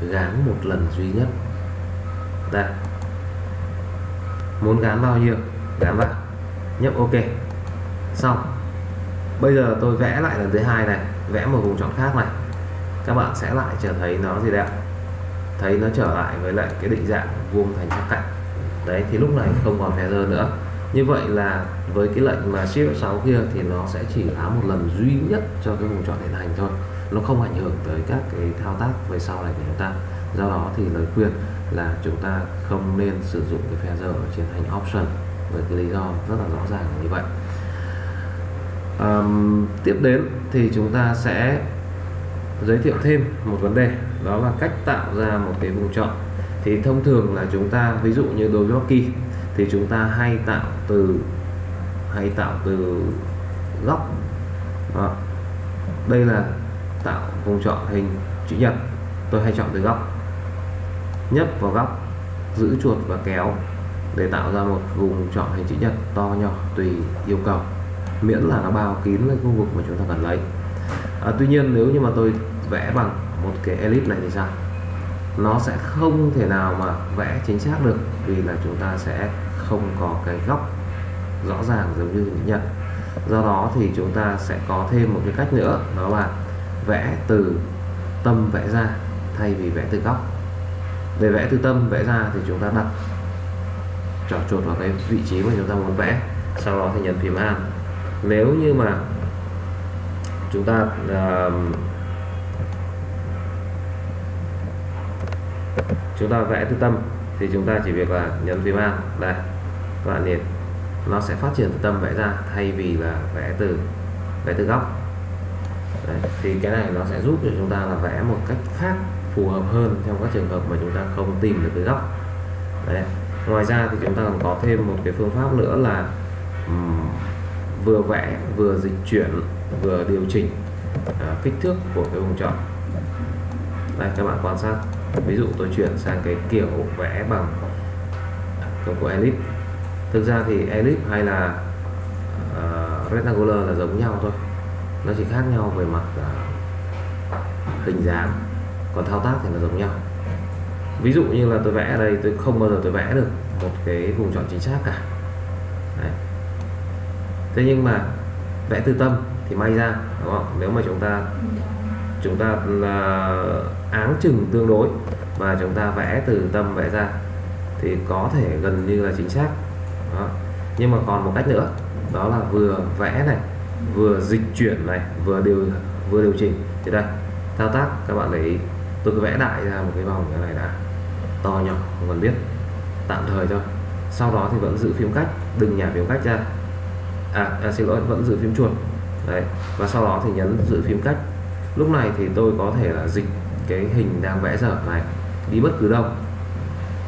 Gán một lần duy nhất. Đây. Muốn gán bao nhiêu? Gán vào. Nhấp OK. Xong. Bây giờ tôi vẽ lại lần thứ hai này, vẽ một vùng chọn khác này. Các bạn sẽ lại trở thấy nó gì đấy? Thấy nó trở lại với lại cái định dạng vuông thành các cạnh. Đấy, thì lúc này không còn feather nữa. Như vậy là với cái lệnh mà shift F sáu kia thì nó sẽ chỉ lá một lần duy nhất cho cái vùng chọn hiện hành thôi, nó không ảnh hưởng tới các cái thao tác về sau này của chúng ta. Do đó thì lời khuyên là chúng ta không nên sử dụng cái feather ở trên thanh option với cái lý do rất là rõ ràng như vậy. À, tiếp đến thì chúng ta sẽ giới thiệu thêm một vấn đề, đó là cách tạo ra một cái vùng chọn. Thì thông thường là chúng ta, ví dụ như đối với Marquee thì chúng ta hay tạo từ hay tạo từ góc. Đó. Đây là tạo vùng chọn hình chữ nhật, tôi hay chọn từ góc, nhấp vào góc, giữ chuột và kéo để tạo ra một vùng chọn hình chữ nhật to nhỏ tùy yêu cầu, miễn là nó bao kín cái khu vực mà chúng ta cần lấy. À, tuy nhiên nếu như mà tôi vẽ bằng một cái ellipse này thì sao? Nó sẽ không thể nào mà vẽ chính xác được, vì là chúng ta sẽ không có cái góc rõ ràng giống như hình nhật. Do đó thì chúng ta sẽ có thêm một cái cách nữa, đó là vẽ từ tâm vẽ ra thay vì vẽ từ góc. Về vẽ từ tâm, vẽ ra thì chúng ta đặt chọn chuột vào cái vị trí mà chúng ta muốn vẽ, sau đó thì nhấn phím An. Nếu như mà chúng ta uh, chúng ta vẽ từ tâm thì chúng ta chỉ việc là nhấn phím An. Đây, các bạn nhìn nó sẽ phát triển từ tâm vẽ ra thay vì là vẽ từ vẽ từ góc. Đấy, thì cái này nó sẽ giúp cho chúng ta là vẽ một cách khác, phù hợp hơn trong các trường hợp mà chúng ta không tìm được cái góc. Đấy. Ngoài ra thì chúng ta còn có thêm một cái phương pháp nữa là um, vừa vẽ vừa dịch chuyển vừa điều chỉnh uh, kích thước của cái vùng chọn. Đây, các bạn quan sát, ví dụ tôi chuyển sang cái kiểu vẽ bằng công cụ ellipse. Thực ra thì ellipse hay là uh, rectangular là giống nhau thôi, nó chỉ khác nhau về mặt uh, hình dáng, còn thao tác thì nó giống nhau. Ví dụ như là tôi vẽ ở đây, tôi không bao giờ tôi vẽ được một cái vùng chọn chính xác cả. Đấy. Thế nhưng mà vẽ từ tâm thì may ra, đúng không? Nếu mà chúng ta chúng ta uh, áng chừng tương đối và chúng ta vẽ từ tâm vẽ ra thì có thể gần như là chính xác. Đó. Nhưng mà còn một cách nữa, đó là vừa vẽ này, vừa dịch chuyển này, vừa điều vừa điều chỉnh. Thì đây, thao tác các bạn để ý, tôi cứ vẽ đại ra một cái vòng như này đã, to nhỏ không cần biết, tạm thời thôi. Sau đó thì vẫn giữ phím cách, đừng nhả phím cách ra, à, à xin lỗi, vẫn giữ phím chuột. Đấy, và sau đó thì nhấn giữ phím cách. Lúc này thì tôi có thể là dịch cái hình đang vẽ dở này đi bất cứ đâu.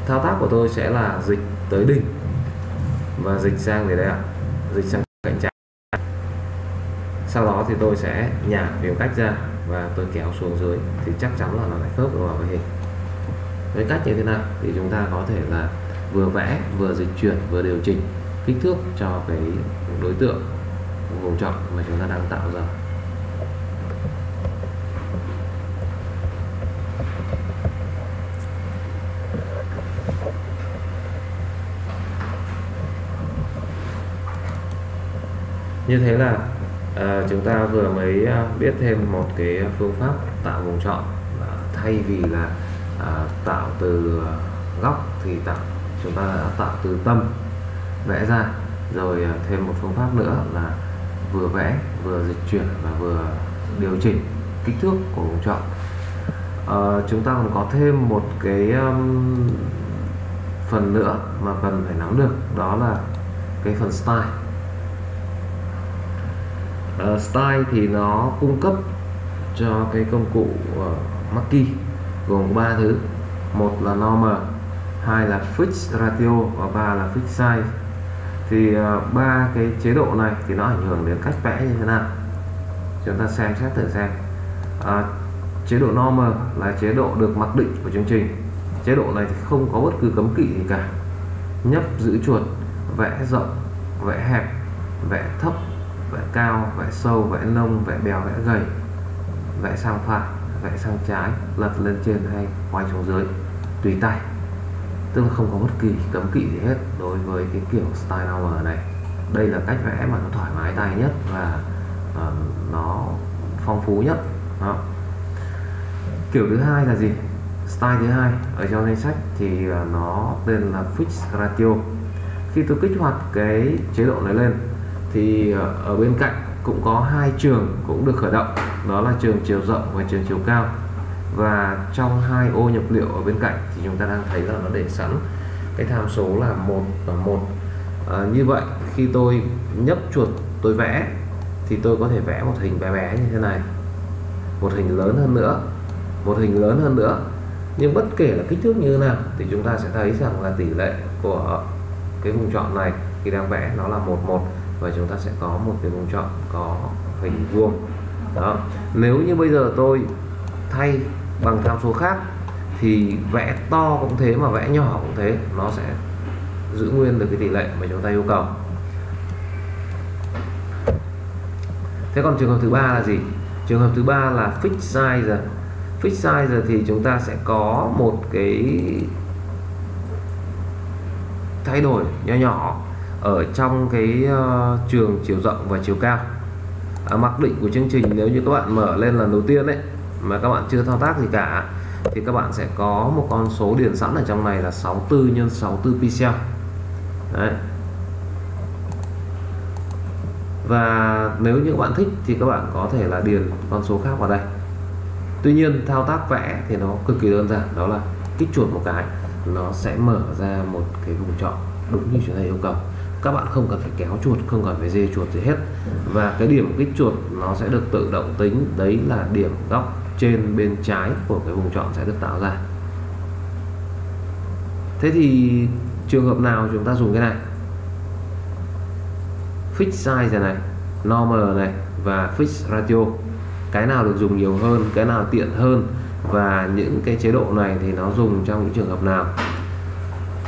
Thao tác của tôi sẽ là dịch tới đỉnh và dịch sang đến đây ạ, dịch sang cạnh trái. Sau đó thì tôi sẽ nhả phím cách ra và tôi kéo xuống dưới thì chắc chắn là nó lại khớp vào cái hình. Với cách như thế nào thì chúng ta có thể là vừa vẽ vừa dịch chuyển vừa điều chỉnh kích thước cho cái đối tượng vùng chọn mà chúng ta đang tạo ra. Như thế là à, chúng ta vừa mới biết thêm một cái phương pháp tạo vùng chọn. À, thay vì là à, tạo từ góc thì tạo chúng ta đã tạo từ tâm vẽ ra, rồi à, thêm một phương pháp nữa là vừa vẽ vừa dịch chuyển và vừa điều chỉnh kích thước của vùng chọn. À, chúng ta còn có thêm một cái um, phần nữa mà cần phải nắm được, đó là cái phần style. Uh, style thì nó cung cấp cho cái công cụ uh, Marquee gồm ba thứ: một là normal, hai là fixed ratio và ba là fixed size. Thì ba uh, cái chế độ này thì nó ảnh hưởng đến cách vẽ như thế nào, chúng ta xem xét thử xem. Uh, chế độ normal là chế độ được mặc định của chương trình. Chế độ này thì không có bất cứ cấm kỵ gì cả, nhấp giữ chuột, vẽ rộng, vẽ hẹp, vẽ thấp, vẽ cao, vẽ sâu, vẽ nông, vẽ béo, vẽ gầy, vẽ sang phải, vẽ sang trái, lật lên trên hay quay xuống dưới, tùy tay. Tức là không có bất kỳ cấm kỵ gì hết đối với cái kiểu style normal này. Đây là cách vẽ mà nó thoải mái tay nhất và uh, nó phong phú nhất. Đó. Kiểu thứ hai là gì? Style thứ hai ở trong danh sách thì nó tên là fixed ratio. Khi tôi kích hoạt cái chế độ này lên thì ở bên cạnh cũng có hai trường cũng được khởi động, đó là trường chiều rộng và trường chiều cao. Và trong hai ô nhập liệu ở bên cạnh thì chúng ta đang thấy là nó để sẵn cái tham số là một và một. À, như vậy khi tôi nhấp chuột tôi vẽ thì tôi có thể vẽ một hình bé bé như thế này, một hình lớn hơn nữa, một hình lớn hơn nữa. Nhưng bất kể là kích thước như thế nào thì chúng ta sẽ thấy rằng là tỷ lệ của cái vùng chọn này khi đang vẽ nó là một một, và chúng ta sẽ có một cái vùng chọn có hình vuông. Đó. Nếu như bây giờ tôi thay bằng tham số khác thì vẽ to cũng thế mà vẽ nhỏ cũng thế, nó sẽ giữ nguyên được cái tỷ lệ mà chúng ta yêu cầu. Thế còn trường hợp thứ ba là gì? Trường hợp thứ ba là fixed size. Fixed size thì chúng ta sẽ có một cái thay đổi nhỏ nhỏ ở trong cái uh, trường chiều rộng và chiều cao. À, mặc định của chương trình nếu như các bạn mở lên lần đầu tiên đấy mà các bạn chưa thao tác gì cả thì các bạn sẽ có một con số điền sẵn ở trong này là sáu mươi tư nhân sáu mươi tư pixel. Đấy. Và nếu như các bạn thích thì các bạn có thể là điền con số khác vào đây. Tuy nhiên thao tác vẽ thì nó cực kỳ đơn giản, đó là kích chuột một cái nó sẽ mở ra một cái vùng chọn đúng như chúng ta yêu cầu. Các bạn không cần phải kéo chuột, không cần phải dê chuột gì hết, và cái điểm kích chuột nó sẽ được tự động tính, đấy là điểm góc trên bên trái của cái vùng chọn sẽ được tạo ra. Thế thì trường hợp nào chúng ta dùng cái này? Fix size này, normal này và fix ratio, cái nào được dùng nhiều hơn, cái nào tiện hơn và những cái chế độ này thì nó dùng trong những trường hợp nào.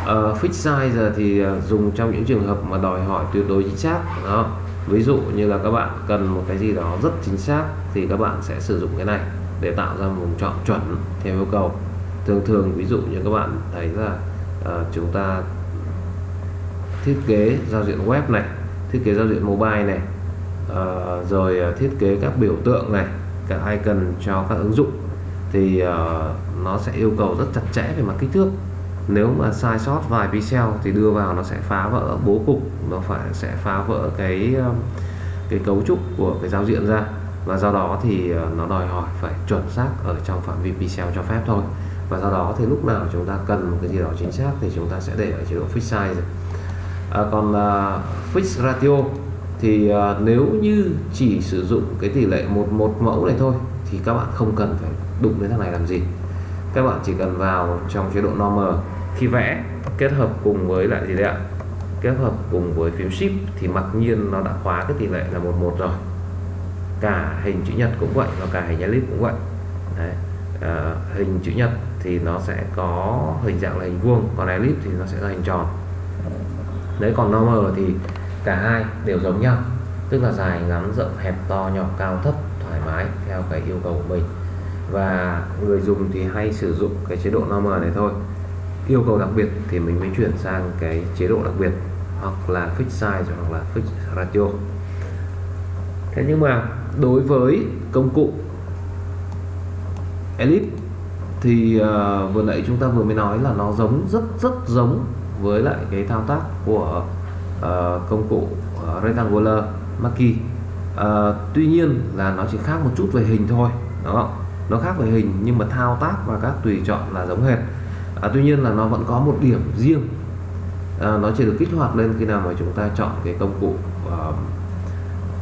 Uh, fix size giờ thì dùng trong những trường hợp mà đòi hỏi tuyệt đối chính xác đó. Ví dụ như là các bạn cần một cái gì đó rất chính xác thì các bạn sẽ sử dụng cái này để tạo ra một vùng chọn chuẩn theo yêu cầu. Thường thường ví dụ như các bạn thấy là uh, chúng ta thiết kế giao diện web này, thiết kế giao diện mobile này, uh, rồi thiết kế các biểu tượng này, các icon cho các ứng dụng thì uh, nó sẽ yêu cầu rất chặt chẽ về mặt kích thước. Nếu mà sai sót vài pixel thì đưa vào nó sẽ phá vỡ bố cục, nó phải sẽ phá vỡ cái cái cấu trúc của cái giao diện ra, và do đó thì nó đòi hỏi phải chuẩn xác ở trong phạm vi pixel cho phép thôi. Và do đó thì lúc nào chúng ta cần một cái gì đó chính xác thì chúng ta sẽ để ở chế độ fix size. À, còn à, fix ratio thì à, nếu như chỉ sử dụng cái tỷ lệ một một mẫu này thôi thì các bạn không cần phải đụng đến thằng này làm gì. Các bạn chỉ cần vào trong chế độ normal khi vẽ, kết hợp cùng với lại gì đấy ạ, kết hợp cùng với phím shift thì mặc nhiên nó đã khóa cái tỷ lệ là một một rồi. Cả hình chữ nhật cũng vậy và cả hình elip cũng vậy. Đấy. À, hình chữ nhật thì nó sẽ có hình dạng là hình vuông, còn elip thì nó sẽ là hình tròn. Đấy, còn normal thì cả hai đều giống nhau, tức là dài ngắn, rộng hẹp, to nhỏ, cao thấp, thoải mái theo cái yêu cầu của mình. Và người dùng thì hay sử dụng cái chế độ normal này thôi. Yêu cầu đặc biệt thì mình mới chuyển sang cái chế độ đặc biệt, hoặc là fix size hoặc là fix ratio. Thế nhưng mà đối với công cụ Ellipse thì uh, vừa nãy chúng ta vừa mới nói là nó giống, rất rất giống với lại cái thao tác của uh, công cụ uh, Rectangular Marquee. Uh, tuy nhiên là nó chỉ khác một chút về hình thôi, đúng không? Nó khác về hình nhưng mà thao tác và các tùy chọn là giống hệt. À, tuy nhiên là nó vẫn có một điểm riêng, à, nó chỉ được kích hoạt lên khi nào mà chúng ta chọn cái công cụ uh,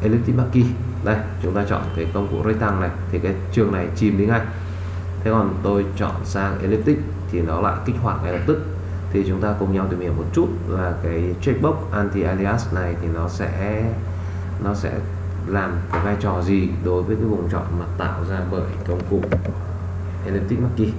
Ellipse Marquee. Đây, chúng ta chọn cái công cụ Rectangle này thì cái trường này chìm đi ngay. Thế còn tôi chọn sang Ellipse thì nó lại kích hoạt ngay lập tức. Thì chúng ta cùng nhau tìm hiểu một chút là cái checkbox anti-alias này thì nó sẽ nó sẽ làm cái vai trò gì đối với cái vùng chọn mà tạo ra bởi công cụ Ellipse Marquee.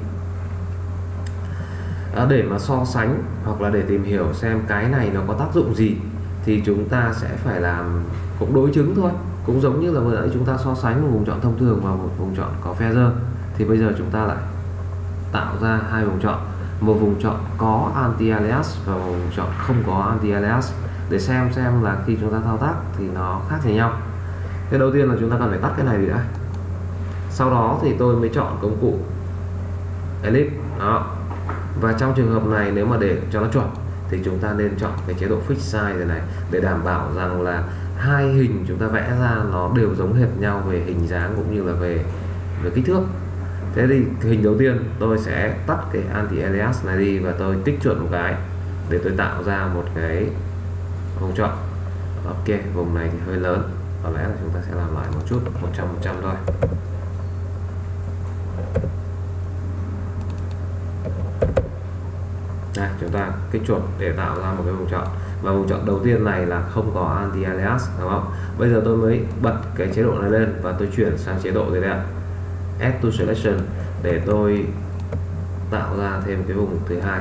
À, để mà so sánh hoặc là để tìm hiểu xem cái này nó có tác dụng gì thì chúng ta sẽ phải làm cũng đối chứng thôi. Cũng giống như là vừa nãy chúng ta so sánh một vùng chọn thông thường và một vùng chọn có feather, thì bây giờ chúng ta lại tạo ra hai vùng chọn, một vùng chọn có anti-alias và một vùng chọn không có anti-alias, để xem xem là khi chúng ta thao tác thì nó khác gì nhau. Thế đầu tiên là chúng ta cần phải tắt cái này đi đã. Sau đó thì tôi mới chọn công cụ Ellipse. Đó. Và trong trường hợp này nếu mà để cho nó chuẩn thì chúng ta nên chọn cái chế độ fix size này để đảm bảo rằng là hai hình chúng ta vẽ ra nó đều giống hệt nhau về hình dáng cũng như là về về kích thước. Thế thì hình đầu tiên tôi sẽ tắt cái anti-alias này đi và tôi kích chuột một cái để tôi tạo ra một cái vùng chọn. Ok, vùng này thì hơi lớn, có lẽ là chúng ta sẽ làm lại một chút, một trăm phần trăm thôi. Đây, chúng ta kích chuột để tạo ra một cái vùng chọn, và vùng chọn đầu tiên này là không có anti-alias, đúng không? Bây giờ tôi mới bật cái chế độ này lên và tôi chuyển sang chế độ gì đây ạ? Add to selection để tôi tạo ra thêm cái vùng thứ hai.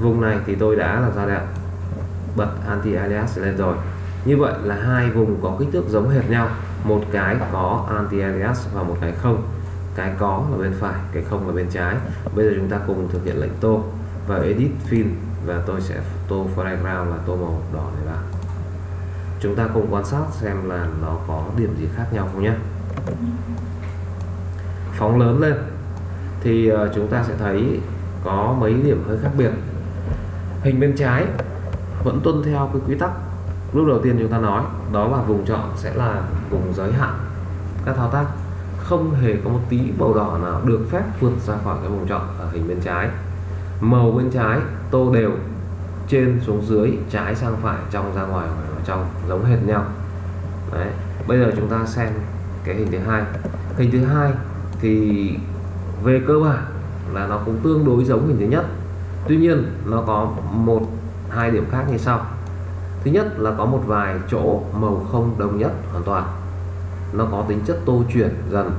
Vùng này thì tôi đã làm ra đây ạ, bật anti-alias lên rồi. Như vậy là hai vùng có kích thước giống hệt nhau, một cái có anti-alias và một cái không. Cái có là bên phải, cái không là bên trái. Bây giờ chúng ta cùng thực hiện lệnh tô và edit fill, và tôi sẽ tô foreground là tô màu đỏ này vào. Chúng ta cùng quan sát xem là nó có điểm gì khác nhau không nhé. phóng lớn lên thì chúng ta sẽ thấy có mấy điểm hơi khác biệt. Hình bên trái vẫn tuân theo cái quy tắc lúc đầu tiên chúng ta nói, đó là vùng chọn sẽ là vùng giới hạn các thao tác, không hề có một tí màu đỏ nào được phép vượt ra khỏi cái vùng chọn ở hình bên trái. Màu bên trái tô đều trên xuống dưới, trái sang phải, trong ra ngoài, ngoài vào trong, giống hệt nhau. Đấy. Bây giờ chúng ta xem cái hình thứ hai. Hình thứ hai thì về cơ bản là nó cũng tương đối giống hình thứ nhất, tuy nhiên nó có một hai điểm khác như sau. Thứ nhất là có một vài chỗ màu không đồng nhất hoàn toàn, nó có tính chất tô chuyển dần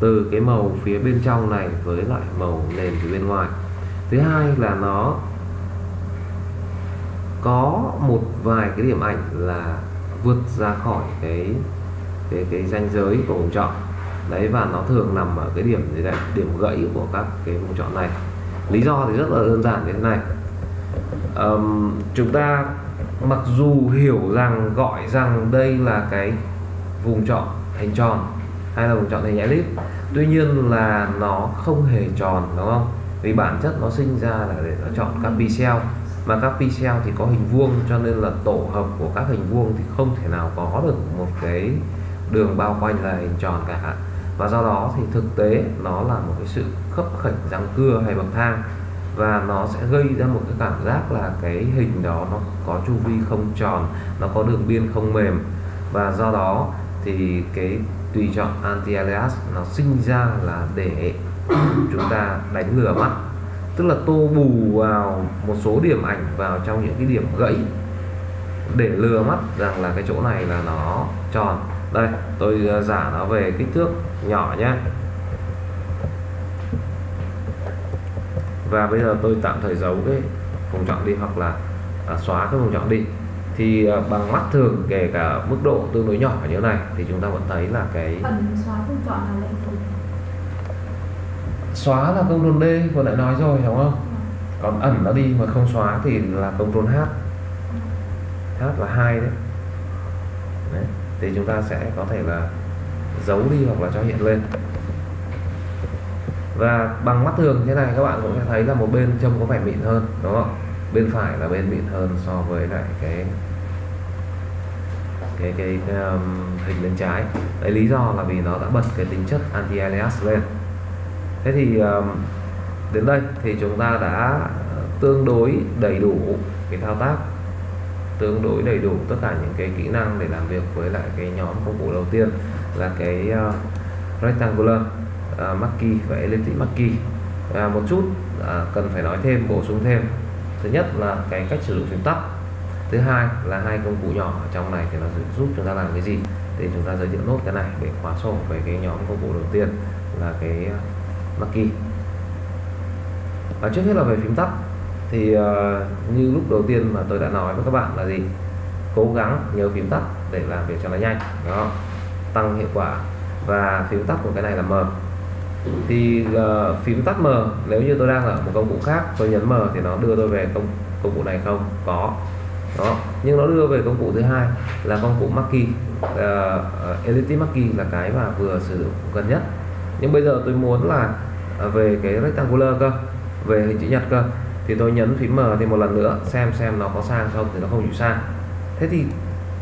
từ cái màu phía bên trong này với lại màu nền phía bên ngoài. Thứ hai là nó có một vài cái điểm ảnh là vượt ra khỏi cái cái cái ranh giới của vùng chọn đấy, và nó thường nằm ở cái điểm gì đây, điểm gãy của các cái vùng chọn này. Lý do thì rất là đơn giản như thế này. Um, chúng ta mặc dù hiểu rằng gọi rằng đây là cái vùng chọn hình tròn hay là vùng chọn hình elip, tuy nhiên là nó không hề tròn, đúng không? Vì bản chất nó sinh ra là để nó chọn các pixel, mà các pixel thì có hình vuông, cho nên là tổ hợp của các hình vuông thì không thể nào có được một cái đường bao quanh là hình tròn cả, và do đó thì thực tế nó là một cái sự khấp khểnh răng cưa hay bậc thang, và nó sẽ gây ra một cái cảm giác là cái hình đó nó có chu vi không tròn, nó có đường biên không mềm, và do đó thì cái tùy chọn anti-alias nó sinh ra là để chúng ta đánh lừa mắt, tức là tô bù vào một số điểm ảnh vào trong những cái điểm gãy để lừa mắt rằng là cái chỗ này là nó tròn. Đây, tôi giả nó về kích thước nhỏ nhé, và bây giờ tôi tạm thời giấu cái vùng chọn đi, hoặc là à, xóa cái vùng chọn đi, thì à, bằng mắt thường kể cả mức độ tương đối nhỏ như thế này thì chúng ta vẫn thấy là cái phần xóa vùng chọn là lên phần xóa là Ctrl D vừa lại nói rồi, đúng không? Còn ẩn nó đi mà không xóa thì là Ctrl H, H là hai đấy. Đấy, thì chúng ta sẽ có thể là giấu đi hoặc là cho hiện lên. Và bằng mắt thường thế này các bạn cũng sẽ thấy là một bên trông có vẻ mịn hơn, đúng không? Bên phải là bên mịn hơn so với lại cái cái cái, cái um, hình bên trái. Đấy, lý do là vì nó đã bật cái tính chất anti-alias lên. Thế thì um, đến đây thì chúng ta đã tương đối đầy đủ cái thao tác, tương đối đầy đủ tất cả những cái kỹ năng để làm việc với lại cái nhóm công cụ đầu tiên là cái uh, rectangular uh, marquee và elliptic marquee. Uh, một chút uh, cần phải nói thêm, bổ sung thêm. Thứ nhất là cái cách sử dụng phím tắt. Thứ hai là hai công cụ nhỏ ở trong này thì nó giúp chúng ta làm cái gì? Thì chúng ta giới thiệu nốt cái này để khóa sổ về cái nhóm công cụ đầu tiên là cái uh, marquee. Và trước hết là về phím tắt. Thì uh, như lúc đầu tiên mà tôi đã nói với các bạn là gì? Cố gắng nhớ phím tắt để làm việc cho nó nhanh, đó, tăng hiệu quả. Và phím tắt của cái này là M. Thì uh, phím tắt M, nếu như tôi đang ở một công cụ khác, tôi nhấn M thì nó đưa tôi về công, công cụ này không? Có. Đó, nhưng nó đưa về công cụ thứ hai là công cụ Marquee. uh, Elliptic Marquee là cái mà vừa sử dụng gần nhất. Nhưng bây giờ tôi muốn là về cái rectangular cơ, về hình chữ nhật cơ, thì tôi nhấn phím M thì một lần nữa xem xem nó có sang không, thì nó không chịu sang. Thế thì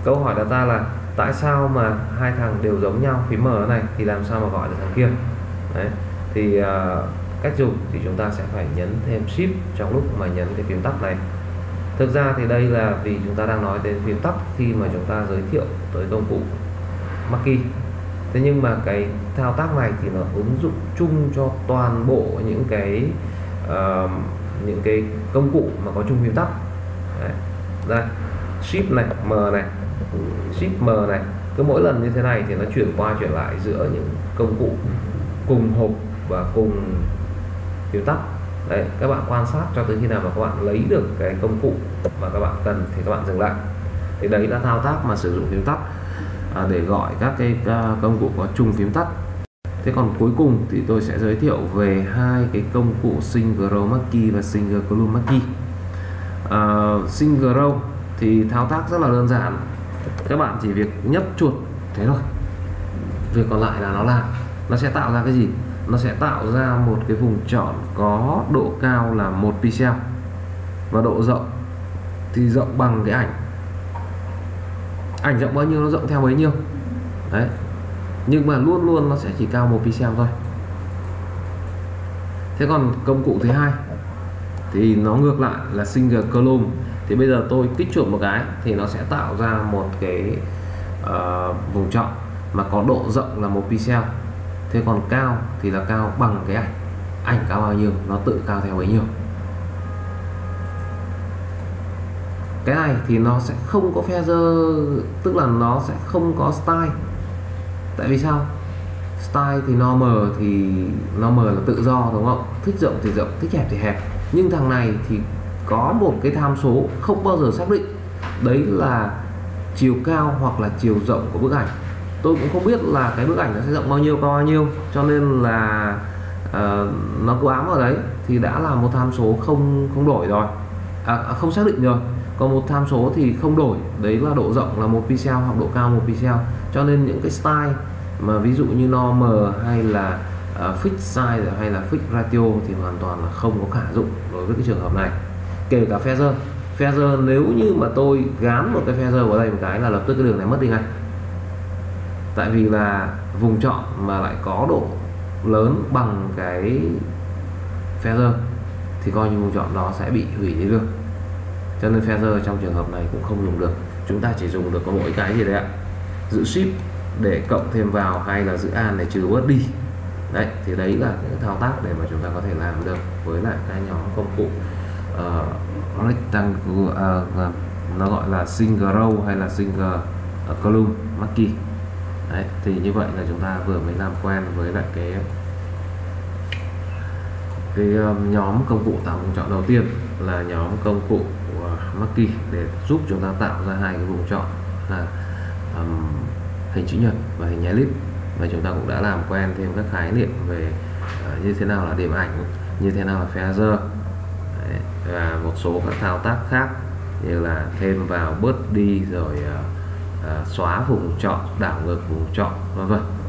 câu hỏi đặt ra là tại sao mà hai thằng đều giống nhau, phím M này thì làm sao mà gọi được thằng kia? Đấy, thì uh, cách dùng thì chúng ta sẽ phải nhấn thêm Shift trong lúc mà nhấn cái phím tắt này. Thực ra thì đây là vì chúng ta đang nói đến phím tắt khi mà chúng ta giới thiệu tới công cụ Marquee. Thế nhưng mà cái thao tác này thì nó ứng dụng chung cho toàn bộ những cái uh, những cái công cụ mà có chung phím tắt. Đấy, đây Shift này, M này, Shift M này, cứ mỗi lần như thế này thì nó chuyển qua chuyển lại giữa những công cụ cùng hộp và cùng phím tắt. Đấy, các bạn quan sát cho tới khi nào mà các bạn lấy được cái công cụ mà các bạn cần thì các bạn dừng lại. Thì đấy là thao tác mà sử dụng phím tắt à, để gọi các cái uh, công cụ có chung phím tắt. Thế còn cuối cùng thì tôi sẽ giới thiệu về hai cái công cụ Single Row Marquee và Single Column Marquee. Uh, Single Row thì thao tác rất là đơn giản, các bạn chỉ việc nhấp chuột thế thôi, việc còn lại là nó làm, nó sẽ tạo ra cái gì? nó sẽ tạo ra một cái vùng chọn có độ cao là một pixel và độ rộng thì rộng bằng cái ảnh ảnh rộng bao nhiêu nó rộng theo bấy nhiêu đấy, nhưng mà luôn luôn nó sẽ chỉ cao một pixel thôi. Thế còn công cụ thứ hai thì nó ngược lại là single column, thì bây giờ tôi kích chuột một cái thì nó sẽ tạo ra một cái uh, vùng chọn mà có độ rộng là một pixel. Thế còn cao thì là cao bằng cái ảnh, ảnh cao bao nhiêu nó tự cao theo bấy nhiêu. Cái này thì nó sẽ không có feather, tức là nó sẽ không có style. Tại vì sao? Style thì normal thì normal là tự do đúng không? Thích rộng thì rộng, thích hẹp thì hẹp. Nhưng thằng này thì có một cái tham số không bao giờ xác định, đấy là chiều cao hoặc là chiều rộng của bức ảnh. Tôi cũng không biết là cái bức ảnh nó sẽ rộng bao nhiêu, cao bao nhiêu, cho nên là uh, nó cứ ám vào đấy thì đã là một tham số không không đổi rồi, à, không xác định rồi. Còn một tham số thì không đổi, đấy là độ rộng là một pixel hoặc độ cao một pixel. Cho nên những cái style mà ví dụ như normal hay là uh, fixed size hay là fixed ratio thì hoàn toàn là không có khả dụng đối với cái trường hợp này. Kể cả feather, feather nếu như mà tôi gán một cái feather vào đây một cái là lập tức cái đường này mất đi ngay. Tại vì là vùng chọn mà lại có độ lớn bằng cái feather thì coi như vùng chọn nó sẽ bị hủy đi được. Cho nên feather trong trường hợp này cũng không dùng được. Chúng ta chỉ dùng được có mỗi cái gì đấy ạ, giữ shift để cộng thêm vào hay là giữ an để trừ bớt đi. Đấy, thì đấy là những thao tác để mà chúng ta có thể làm được với lại cái nhóm công cụ uh, rectangle, uh, nó gọi là single row hay là single uh, column Marquee. Đấy, thì như vậy là chúng ta vừa mới làm quen với lại cái cái nhóm công cụ tạo vùng chọn đầu tiên là nhóm công cụ Marquee để giúp chúng ta tạo ra hai cái vùng chọn là um, hình chữ nhật và hình elip, và chúng ta cũng đã làm quen thêm các khái niệm về uh, như thế nào là điểm ảnh, như thế nào là feather và một số các thao tác khác như là thêm vào, bớt đi, rồi uh, À, xóa vùng chọn, đảo ngược vùng chọn, vân vân.